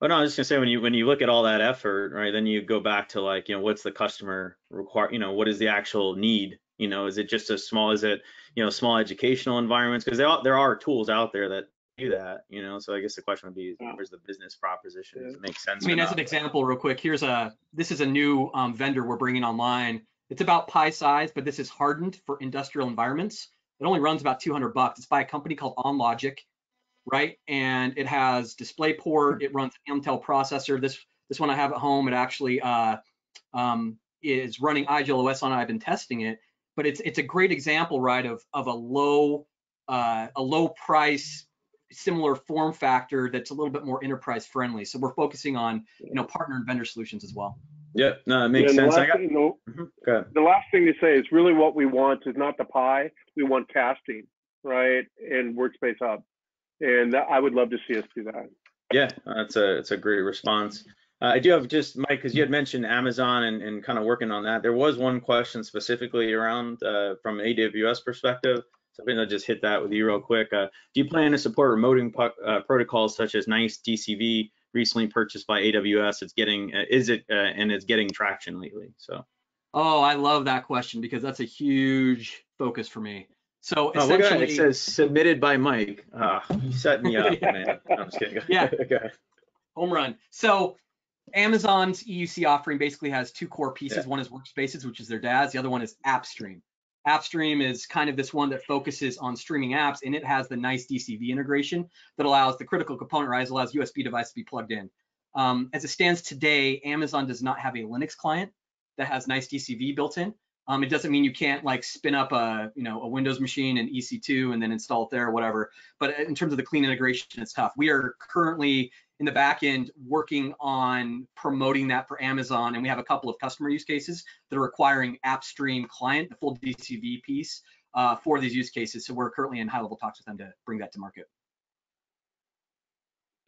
Well, no, I was just gonna say, when you look at all that effort, right, then you go back to like, you know, what's the customer require, you know, what is the actual need? You know, is it just a small, is it, you know, small educational environments? Because there are tools out there that do that, you know, so I guess the question would be, where's the business proposition? Does it make sense? I mean, as an example real quick, this is a new vendor we're bringing online. It's about Pi size, but this is hardened for industrial environments. It only runs about $200. It's by a company called OnLogic, right? And it has DisplayPort. It runs Intel processor. This one I have at home. It actually is running IGEL OS on it. I've been testing it, but it's a great example, right, of a low price, similar form factor that's a little bit more enterprise friendly. So we're focusing on, you know, partner and vendor solutions as well. Yeah, no, it makes sense. The last thing to say is really what we want is not the Pi, we want casting, right? And Workspace Hub. And I would love to see us do that. Yeah, it's a great response. I do have just, Mike, because you had mentioned Amazon and kind of working on that. There was one question specifically around from an AWS perspective. So I'm going to just hit that with you real quick. Do you plan to support remoting protocols such as Nice DCV, recently purchased by AWS? It's getting it's getting traction lately. So. Oh, I love that question because that's a huge focus for me. So essentially, look at it. It says submitted by Mike. You set me up, yeah. Man. No, I'm just kidding. Yeah. Okay. Home run. So Amazon's EUC offering basically has two core pieces. Yeah. One is Workspaces, which is their DAS. The other one is AppStream. AppStream is kind of this one that focuses on streaming apps, and it has the Nice DCV integration that allows the critical component rise, allows USB devices to be plugged in. As it stands today, Amazon does not have a Linux client that has Nice DCV built in. It doesn't mean you can't like spin up a Windows machine and EC2 and then install it there or whatever. But in terms of the clean integration, it's tough. We are currently in the back end working on promoting that for Amazon, and we have a couple of customer use cases that are requiring AppStream client, the full DCV piece for these use cases. So we're currently in high level talks with them to bring that to market.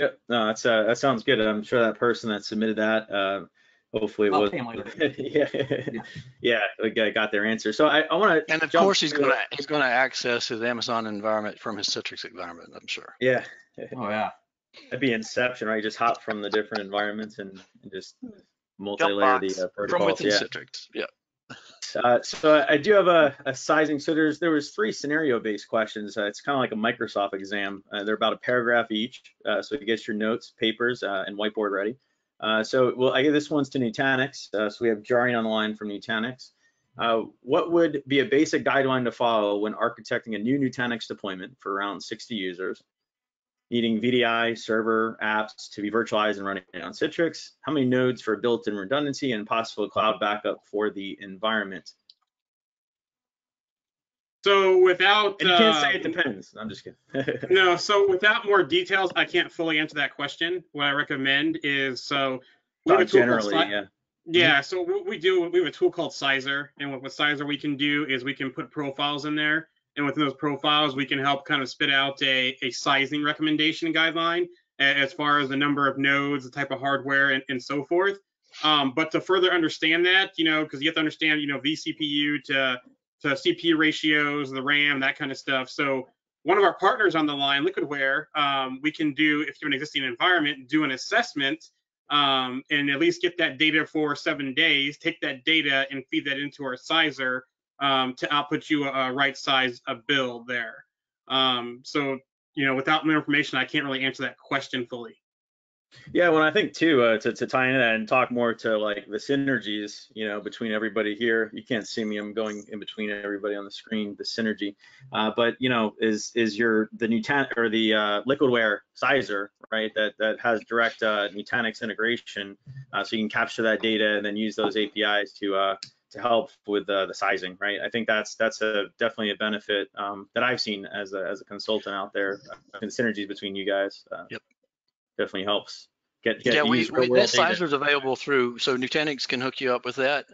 Yep, no, that's that sounds good. I'm sure that person that submitted that. Hopefully it was. Yeah, I got their answer. So I want to. And of course, he's going to access his Amazon environment from his Citrix environment. I'm sure. Yeah. Oh yeah. That'd be inception, right? You just hop from the different environments and just multi-layer the protocols. From within Citrix. Yeah. So I do have a sizing. So there was 3 scenario-based questions. It's kind of like a Microsoft exam. They're about a paragraph each. So you get your notes, papers, and whiteboard ready. I give this one's to Nutanix. So we have Jarian on the line from Nutanix. What would be a basic guideline to follow when architecting a new Nutanix deployment for around 60 users, needing VDI, server, apps to be virtualized and running on Citrix? How many nodes for built-in redundancy and possible cloud backup for the environment? So without... And you can't say it depends. I'm just kidding. No, so without more details, I can't fully answer that question. What I recommend is, so... So what we do, we have a tool called Sizer. And what with Sizer we can do is we can put profiles in there. And within those profiles, we can help kind of spit out a sizing recommendation guideline as far as the number of nodes, the type of hardware, and so forth. But to further understand that, because you have to understand, vCPU to CPU ratios, the RAM, that kind of stuff. So one of our partners on the line, Liquidware, we can do, if you're an existing environment, do an assessment and at least get that data for 7 days, take that data and feed that into our Sizer to output you a right size build there. Without more information, I can't really answer that question fully. Yeah, well, I think too to tie into that and talk more to like the synergies, between everybody here. You can't see me; I'm going in between everybody on the screen. The synergy, is the Nutanix or the Liquidware Sizer, right? That has direct Nutanix integration, so you can capture that data and then use those APIs to help with the sizing, right? I think that's definitely a benefit that I've seen as a consultant out there. The synergies between you guys. Yep. Definitely helps. That Sizer is available through, so Nutanix can hook you up with that.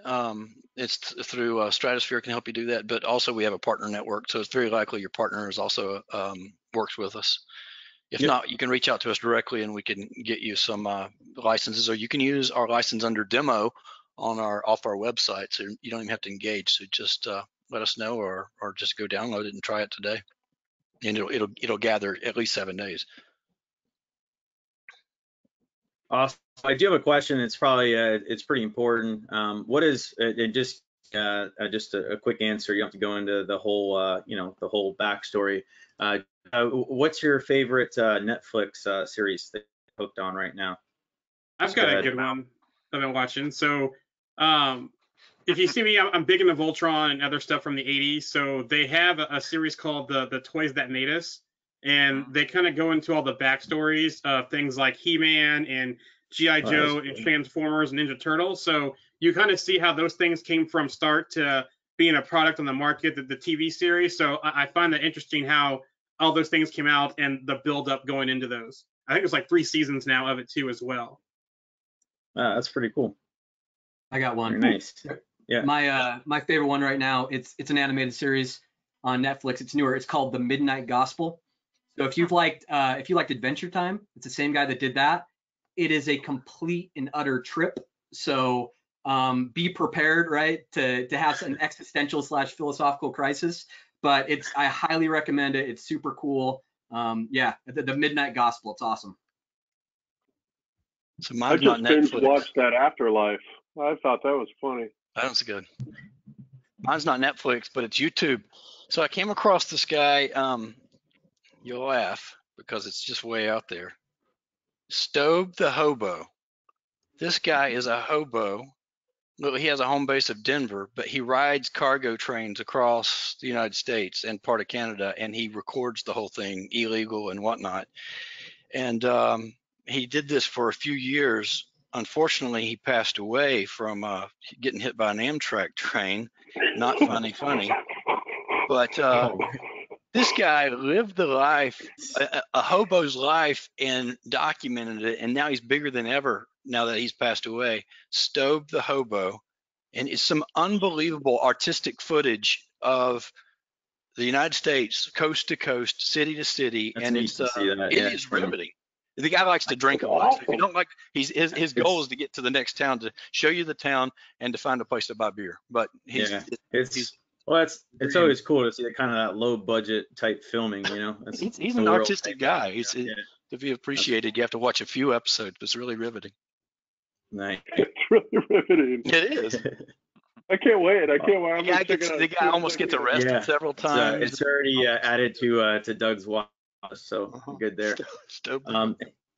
It's through Stratosphere can help you do that, but also we have a partner network, so it's very likely your partner is also works with us. If not, you can reach out to us directly and we can get you some licenses, or you can use our license under demo off our website, so you don't even have to engage. So just let us know, or just go download it and try it today, and it'll gather at least 7 days. Awesome. I do have a question. It's probably it's pretty important. What is it? Just a quick answer. You don't have to go into the whole the whole backstory. What's your favorite Netflix series that you're hooked on right now? I've got a good one I've been watching. So if you see me, I'm big into Voltron and other stuff from the '80s. So they have a series called the Toys That Made Us. And they kind of go into all the backstories of things like He-Man and G.I. Joe and Transformers and Ninja Turtles. So you kind of see how those things came from start to being a product on the market, the TV series. So I find that interesting how all those things came out and the build-up going into those. I think there's like 3 seasons now of it too as well. That's pretty cool. I got one. Very nice. Yeah. My favorite one right now, it's an animated series on Netflix. It's newer. It's called The Midnight Gospel. So if you liked Adventure Time, it's the same guy that did that. It is a complete and utter trip. So be prepared, right, to have an existential / philosophical crisis. But I highly recommend it. It's super cool. Yeah, the Midnight Gospel. It's awesome. So I just binge watched that Afterlife. I thought that was funny. That was good. Mine's not Netflix, but it's YouTube. So I came across this guy. You'll laugh because it's just way out there. Stobe the Hobo. This guy is a hobo. He has a home base of Denver, but he rides cargo trains across the United States and part of Canada, and he records the whole thing, illegal and whatnot. And he did this for a few years. Unfortunately, he passed away from getting hit by an Amtrak train. Not funny, funny. But this guy lived the life, a hobo's life, and documented it, and now he's bigger than ever now that he's passed away. Stobe the Hobo. And it's some unbelievable artistic footage of the United States, coast to coast, city to city. That's and it's it yeah, is riveting. The guy likes to drink a lot. So if you don't like, his goal is to get to the next town, to show you the town, and to find a place to buy beer. But it's always cool to see the kind of that low budget type filming, you know. He's an artistic guy. To be appreciated, you have to watch a few episodes. It's really riveting. Nice. It's really riveting. It is. I can't wait. I'm the guy almost gets arrested several times. It's already added to Doug's watch. So good there.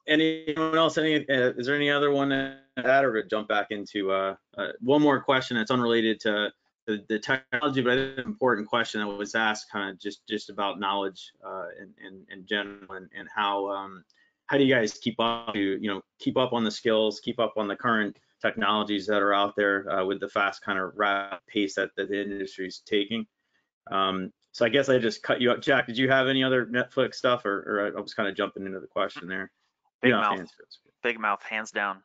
Anyone else? Is there any other one to add or jump back into one more question that's unrelated to the technology, but I think an important question that was asked, kind of just about knowledge in general, and how do you guys keep up on the skills, keep up on the current technologies that are out there with the fast kind of rapid pace that the industry is taking. So I guess I just cut you up. Jack, did you have any other Netflix stuff, or I was kind of jumping into the question there? Big Mouth, hands down.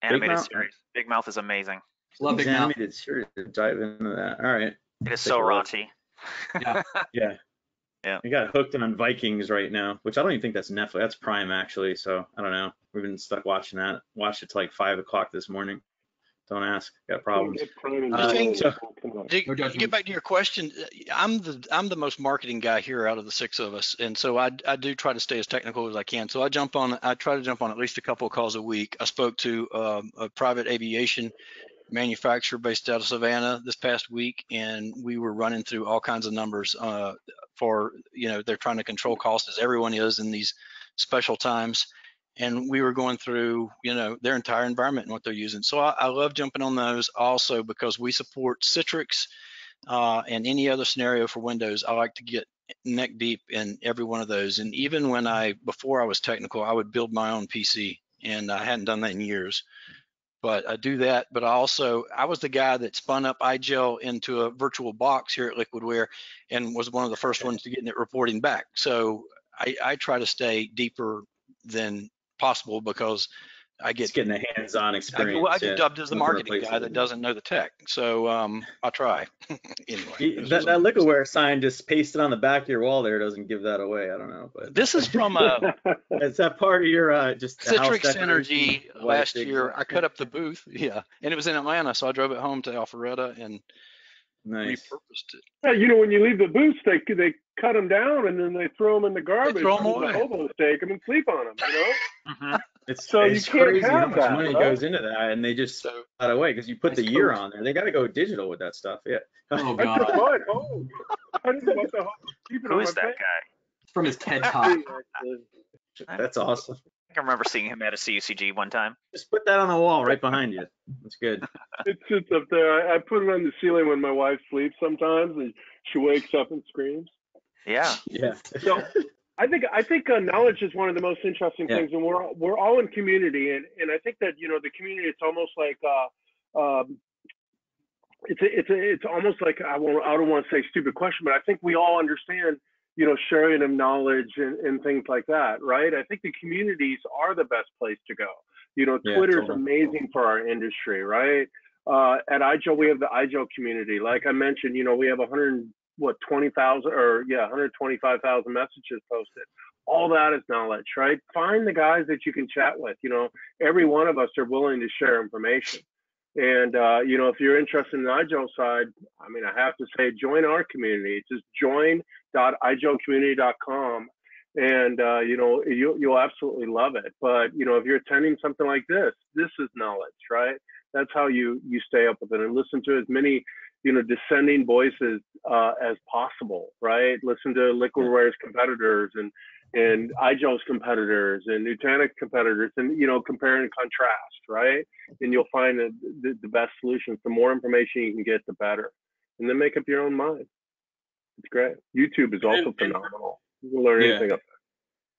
Animated series. Big Mouth is amazing. Love Big Mouth. Animated series. Dive into that. All right. It is so raunchy. Yeah. Yeah. I got hooked on Vikings right now, which I don't even think that's Netflix. That's Prime actually. So I don't know. We've been stuck watching that. Watched it till like 5 o'clock this morning. Don't ask. Got problems. To get back to your question, I'm the most marketing guy here out of the six of us, and so I do try to stay as technical as I can. So I try to jump on at least a couple of calls a week. I spoke to a private aviation manufacturer based out of Savannah this past week, and we were running through all kinds of numbers for they're trying to control costs, as everyone is in these special times. And we were going through, their entire environment and what they're using. So I love jumping on those also because we support Citrix and any other scenario for Windows. I like to get neck deep in every one of those. And even before I was technical, I would build my own PC, and I hadn't done that in years. But I do that. But I was the guy that spun up IGEL into a virtual box here at Liquidware, and was one of the first ones to get it reporting back. So I try to stay deeper than possible because it's getting a hands-on experience. I get dubbed as the marketing guy that doesn't know the tech, so I'll try. Anyway, that Liquidware sign just pasted on the back of your wall there doesn't give that away. I don't know, but this is from it's that part of your just Citrix Synergy last year. I cut up the booth, and it was in Atlanta, so I drove it home to Alpharetta and repurposed it. Yeah, when you leave the booth, they cut them down and then they throw them in the garbage. They throw them away. The hobo take them and sleep on them. It's crazy how much money goes into that, and they just throw that away because you put the year on there. They got to go digital with that stuff. Yeah. Oh God. I didn't know what the who is that guy? From his TED Talk. That's awesome. I remember seeing him at a CUCG one time. Just put that on the wall right behind you. That's good. It sits up there. I put it on the ceiling when my wife sleeps sometimes, and she wakes up and screams. Yeah. Yeah. So I think knowledge is one of the most interesting things, and we're all in community, and I think that the community, it's almost like it's almost like I don't want to say stupid question, but I think we all understand sharing of knowledge and things like that, right? I think the communities are the best place to go. Twitter's amazing for our industry, right? At IGEL, we have the IGEL community. Like I mentioned, we have 125,000 messages posted. all that is knowledge, right? Find the guys that you can chat with. You know, every one of us are willing to share information. And, you know, if you're interested in the IGEL side, I mean, I have to say, join our community. It's just join.igelcommunity.com. And, you know, you'll absolutely love it. But, you know, if you're attending something like this, this is knowledge, right? That's how you stay up with it, and listen to as many, you know, dissenting voices as possible, right? Listen to Liquidware's competitors and IGEL's competitors and Nutanix competitors, and, you know, compare and contrast, right? And you'll find the best solutions. The more information you can get, the better. And then make up your own mind. It's great. YouTube is also phenomenal. You can learn anything up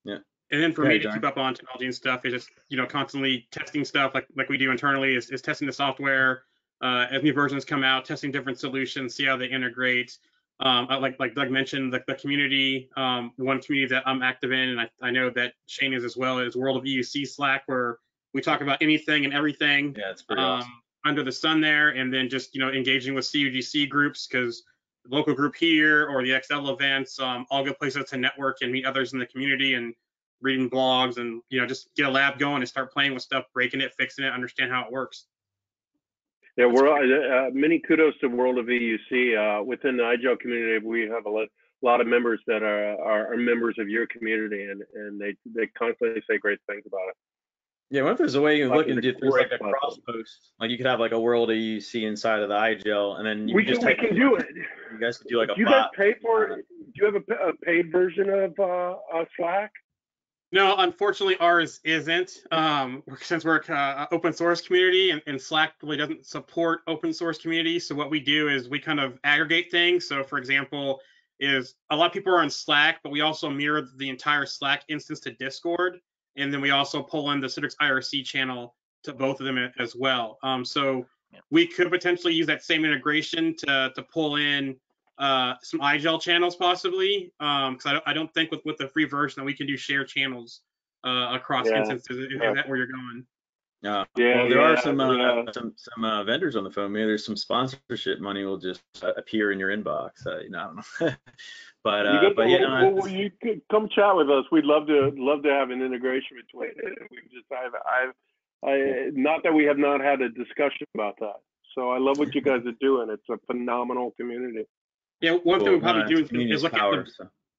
there. Yeah. And then for me to keep up on technology and stuff is just, you know, constantly testing stuff like we do internally is testing the software as new versions come out, testing different solutions, see how they integrate. Like Doug mentioned, the community, one community that I'm active in, and I know that Shane is as well, is World of EUC Slack, where we talk about anything and everything awesome. Under the sun there. And then just, you know, engaging with CUGC groups, because local group here or the XL events, all good places to network and meet others in the community, and reading blogs, and, you know, just get a lab going and start playing with stuff, breaking it, fixing it, understand how it works. Yeah, we're many kudos to World of EUC. Within the IGEL community, we have a lot of members that are members of your community, and they constantly say great things about it. Yeah, what if there's a way you look and do things like a cross post? Like you could have like a World of EUC inside of the IGEL, and then we can do it. You guys could do like a. You guys pay for? Do you have a paid version of Slack? No, unfortunately, ours isn't. Since we're an open source community, and Slack really doesn't support open source communities. So what we do is we kind of aggregate things. So for example, is a lot of people are on Slack, but we also mirror the entire Slack instance to Discord. And then we also pull in the Citrix IRC channel to both of them as well. So we could potentially use that same integration to pull in some IGEL channels possibly, because I don't think with the free version that we can do share channels across instances. Is that where you're going? Well, there are some vendors on the phone. Maybe there's some sponsorship money will just appear in your inbox. You know, I don't know. But yeah, well, you could come chat with us. We'd love to have an integration between it. We've just not that we have not had a discussion about that. So I love what you guys are doing. It's a phenomenal community. Yeah, one thing we'll probably do is look at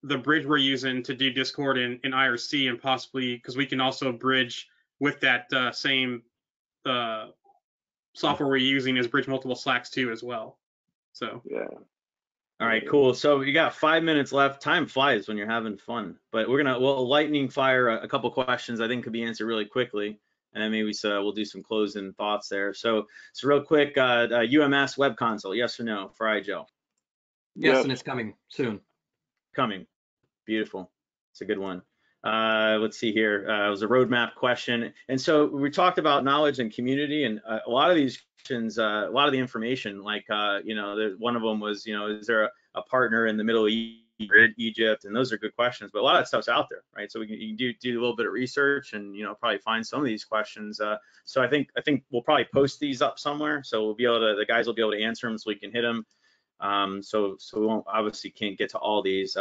the bridge we're using to do Discord and IRC, and possibly, because we can also bridge with that same software we're using, is bridge multiple Slacks too as well. So yeah. All right, cool. So you got 5 minutes left. Time flies when you're having fun. But we'll lightning fire a couple questions I think could be answered really quickly, and then maybe we'll do some closing thoughts there. So real quick, UMS web console, yes or no for IGEL? Yes, and it's coming soon. Coming. Beautiful. It's a good one. Let's see here. It was a roadmap question. And so we talked about knowledge and community, and a lot of these questions, a lot of the information, like, you know, one of them was, you know, is there a partner in the Middle East, Egypt? And those are good questions, but a lot of that stuff's out there, right? So you can do a little bit of research, and, you know, probably find some of these questions. So I think we'll probably post these up somewhere. So we'll be able to, the guys will be able to answer them so we can hit them. So we obviously can't get to all these.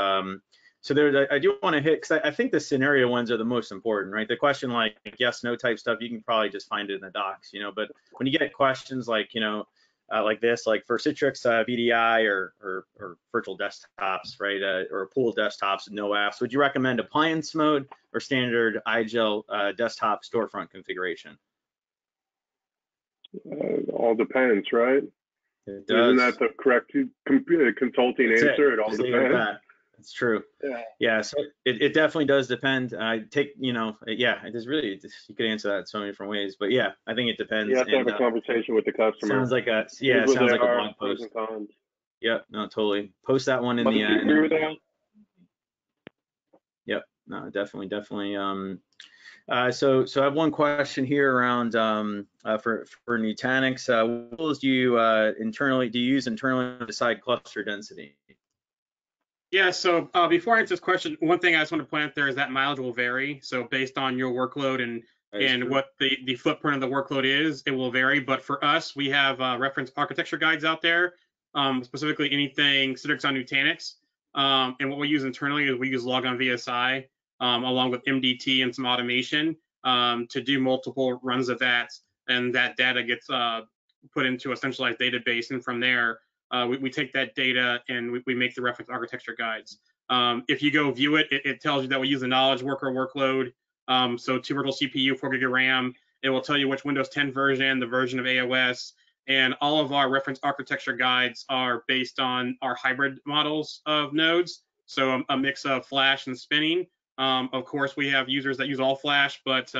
So there, I do want to hit, because I think the scenario ones are the most important, right? The question like yes, no type stuff, you can probably just find it in the docs, you know, but when you get questions like, you know, like this, like for Citrix VDI or virtual desktops, right? Or pool desktops, no apps. Would you recommend appliance mode or standard IGEL desktop storefront configuration? All depends, right? It does. Isn't that the correct consulting answer? It all depends. It's true. Yeah. So it definitely does depend. You could answer that in so many different ways, but yeah, I think it depends. You have to have a conversation with the customer. Sounds like a blog post. Yeah, no, totally. Post that one in the end. Do you agree with that? Yep. No, definitely. So I have one question here around for Nutanix. What tools do you use internally to decide cluster density? Yeah, so before I answer this question, one thing I just want to point out there is that mileage will vary. So based on your workload and what the footprint of the workload is, it will vary. But for us, we have reference architecture guides out there, specifically anything Citrix on Nutanix. And what we use internally is we use log on VSI along with MDT and some automation to do multiple runs of that, and that data gets put into a centralized database, and from there we take that data and we make the reference architecture guides. If you go view it, it tells you that we use a knowledge worker workload, so 2 virtual CPU, 4 gig of RAM. It will tell you which Windows 10 version, the version of AOS, and all of our reference architecture guides are based on our hybrid models of nodes, so a mix of flash and spinning. Of course, we have users that use all flash, but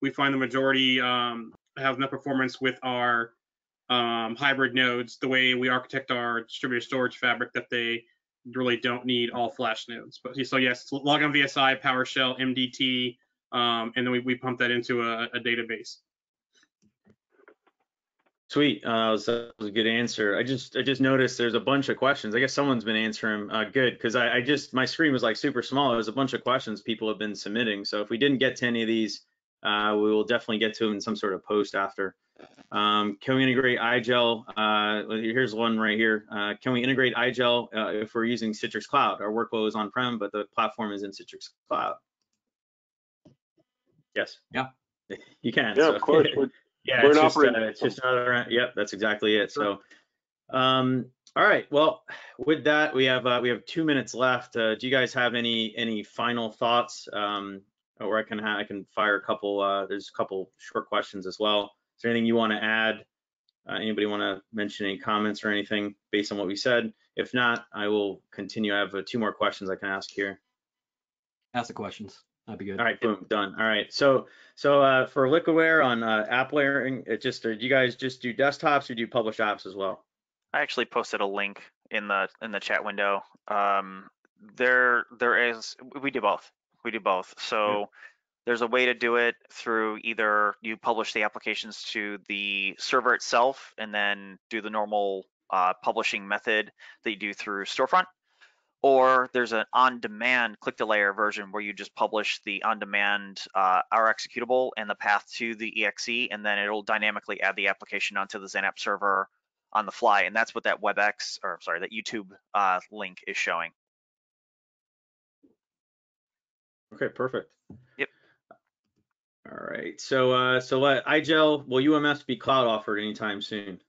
we find the majority have enough performance with our hybrid nodes, the way we architect our distributed storage fabric, that they really don't need all flash nodes. But so yes, log on VSI, PowerShell, MDT, and then we pump that into a database. Sweet, that was a good answer. I just noticed there's a bunch of questions. I guess someone's been answering good, because I just my screen was like super small. It was a bunch of questions people have been submitting. So if we didn't get to any of these, we will definitely get to them in some sort of post after. Can we integrate IGEL? Here's one right here. Can we integrate IGEL if we're using Citrix Cloud? Our workload is on-prem, but the platform is in Citrix Cloud. Yes. Yeah. You can. Yeah, so. Of course. Yeah, we're it's just another. Yep, that's exactly it. Sure. So, all right. Well, with that, we have 2 minutes left. Do you guys have any final thoughts? Or I can fire a couple. There's a couple short questions as well. Is there anything you want to add? Anybody want to mention any comments or anything based on what we said? If not, I will continue. I have 2 more questions I can ask here. Ask the questions. That'd be good. All right, boom, done. All right, so for Liquidware on app layering, do you guys just do desktops or do you publish apps as well? I actually posted a link in the chat window. We do both. We do both. So there's a way to do it through either you publish the applications to the server itself and then do the normal publishing method that you do through Storefront, or there's an on-demand click-to-layer version where you just publish the on-demand R executable and the path to the exe, and then it'll dynamically add the application onto the XenApp server on the fly, and that's what that WebEx, or sorry, that YouTube link is showing. Okay, perfect. Yep. All right, so let IGEL, will UMS be cloud offered anytime soon?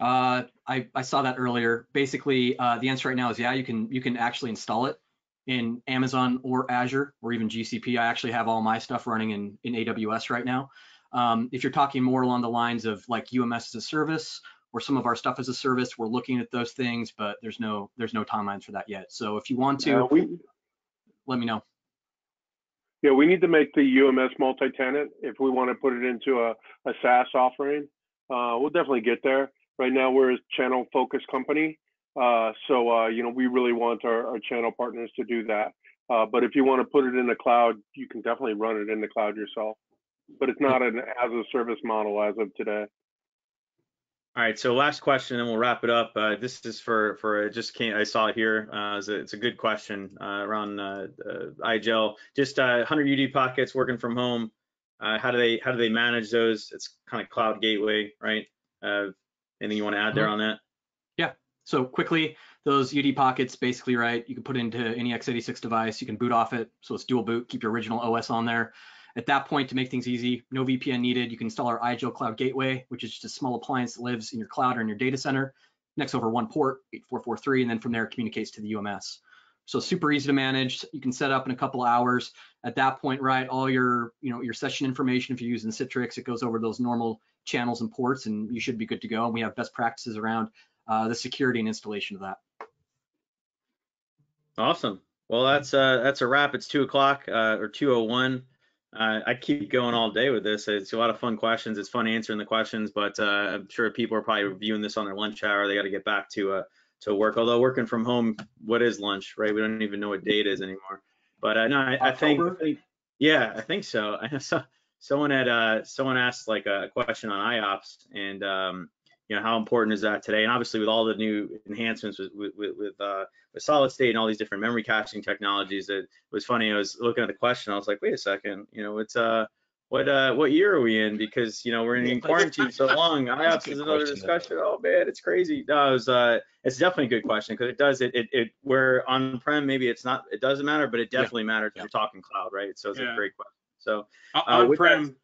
I saw that earlier. Basically, the answer right now is yeah, you can actually install it in Amazon or Azure or even GCP. I actually have all my stuff running in AWS right now. If you're talking more along the lines of like UMS as a service or some of our stuff as a service, we're looking at those things, but there's no timelines for that yet. So if you want to, let me know. Yeah, we need to make the UMS multi-tenant if we want to put it into a SaaS offering. We'll definitely get there. Right now, we're a channel-focused company, you know, we really want our channel partners to do that. But if you want to put it in the cloud, you can definitely run it in the cloud yourself. But it's not an as-a-service model as of today. All right. So last question, and we'll wrap it up. This is for just came. I saw it here. It's a good question around IGEL. Just 100 UD pockets working from home. How do they manage those? It's kind of cloud gateway, right? Anything you want to add there on that? Yeah. So quickly, those UD pockets basically, right? You can put into any x86 device. You can boot off it. So it's dual boot. Keep your original OS on there. At that point, to make things easy, no VPN needed. You can install our IGEL Cloud Gateway, which is just a small appliance that lives in your cloud or in your data center. Connects over 1 port, 8443, and then from there it communicates to the UMS. So super easy to manage. You can set up in a couple of hours. At that point, right, all your session information, if you're using Citrix, it goes over those normal channels and ports, and you should be good to go. And we have best practices around the security and installation of that. Awesome. Well, that's a wrap. It's 2 o'clock or 2:01. I keep going all day with this. It's a lot of fun questions. It's fun answering the questions, but I'm sure people are probably reviewing this on their lunch hour. They got to get back to work. Although working from home, what is lunch, right? We don't even know what day it is anymore. But no, I think, yeah, I think so. I know someone asked like a question on IOPS and you know, how important is that today? And obviously with all the new enhancements with solid state and all these different memory caching technologies, it was funny, I was looking at the question, I was like, wait a second, you know, it's What year are we in? Because you know we're in quarantine so long. IOPS is another discussion. Though. Oh man, it's crazy. No, it's definitely a good question because it does it where on-prem maybe it's not it doesn't matter, but it definitely matters if you're talking cloud, right? So it's a great question. So on-prem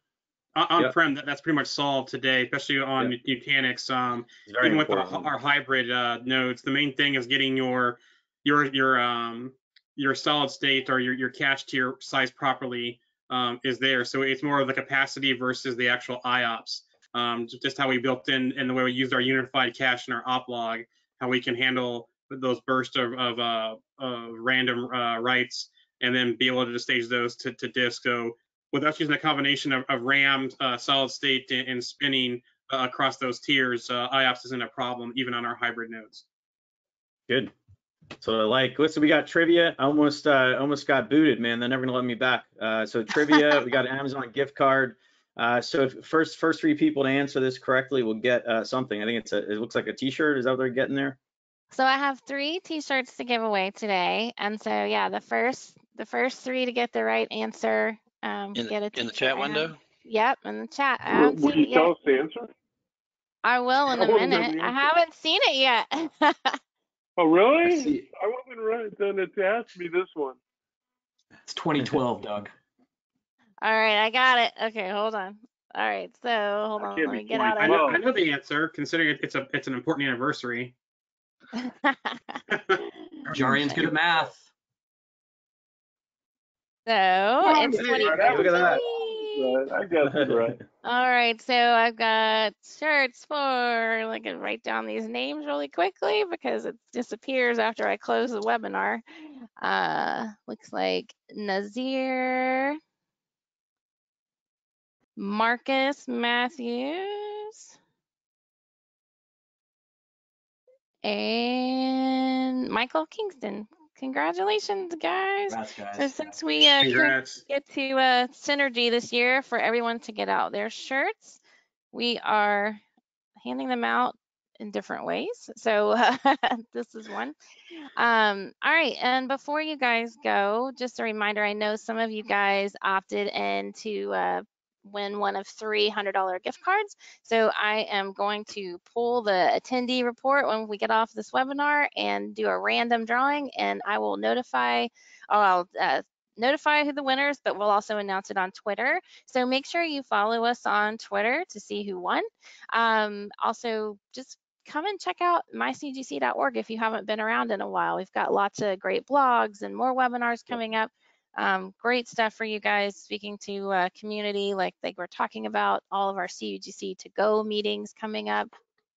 that's pretty much solved today, especially on Nutanix. Even with our hybrid nodes, the main thing is getting your solid state or your cache tier size properly. Is there. So it's more of the capacity versus the actual IOPS. Just how we built in and the way we used our unified cache in our op log, how we can handle those bursts of random writes and then be able to stage those to disk. So without using a combination of RAM, solid state, and spinning across those tiers, IOPS isn't a problem even on our hybrid nodes. Good. So like, listen, we got trivia. I almost got booted, man. They're never gonna let me back. So trivia, we got an Amazon gift card. So if first three people to answer this correctly will get something. I think it looks like a T-shirt. Is that what they're getting there? So I have 3 T-shirts to give away today, and so yeah, the first 3 to get the right answer get a T-shirt in the chat window. Yep, in the chat. Will you tell us the answer? I will in a minute. I haven't seen it yet. Oh really? I wasn't right then to ask me this one. It's 2012, Doug. All right, I got it. Okay, hold on. All right, so hold on. Let me get out of here. I know the answer, considering it's an important anniversary. Jarian's good at math. So it's 2012. Look at that. I got it right. All right, so I've got shirts for, I can write down these names really quickly because it disappears after I close the webinar. Looks like Nazir, Marcus Matthews, and Michael Kingston. Congratulations, guys. So since we get to Synergy this year for everyone to get out their shirts, we are handing them out in different ways. So this is one. All right, and before you guys go, just a reminder, I know some of you guys opted in to win one of 3 $100 gift cards. So I am going to pull the attendee report when we get off this webinar and do a random drawing, and I will notify, I'll notify who the winner is, but we'll also announce it on Twitter. So make sure you follow us on Twitter to see who won. Also, just come and check out mycgc.org if you haven't been around in a while. We've got lots of great blogs and more webinars coming up. Great stuff for you guys, speaking to community like we're talking about, all of our CUGC to go meetings coming up.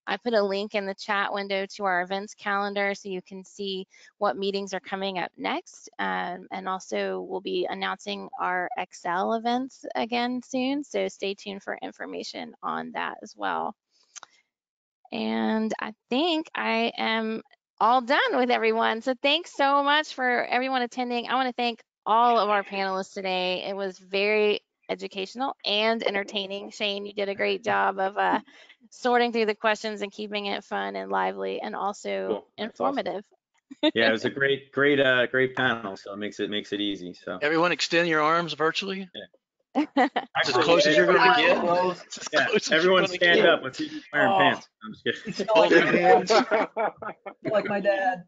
I put a link in the chat window to our events calendar so you can see what meetings are coming up next. And also we'll be announcing our Excel events again soon, so stay tuned for information on that as well. And I think I am all done with everyone. So thanks so much for everyone attending. I want to thank all of our panelists today. It was very educational and entertaining. Shane, you did a great job of sorting through the questions and keeping it fun and lively and also informative. Awesome. Yeah, it was a great panel, so it makes it easy. So everyone extend your arms virtually. Yeah. That's as close as you're gonna get. Yeah. Everyone stand up with wearing pants. I'm just kidding. Like my dad.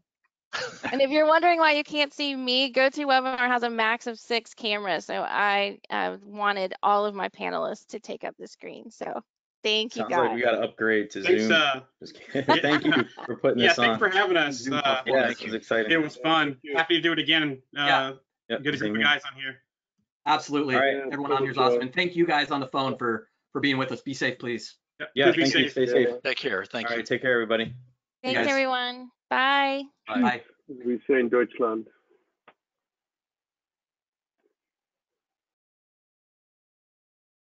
And if you're wondering why you can't see me, GoToWebinar has a max of 6 cameras. So I wanted all of my panelists to take up the screen. So thank you guys. Sounds like we got to upgrade to Zoom. Thank you for putting this on. Yeah, thanks for having us. Yeah, this was exciting. It was fun. Happy to do it again. Good to see you guys on here. Absolutely. Right. Everyone on here is awesome. And thank you guys on the phone for being with us. Be safe, please. Yep. Yeah, thank you. Stay safe. Take care. Thank you. All right, take care, everybody. Thanks, everyone. Bye. Bye. Bye. We say in Deutschland.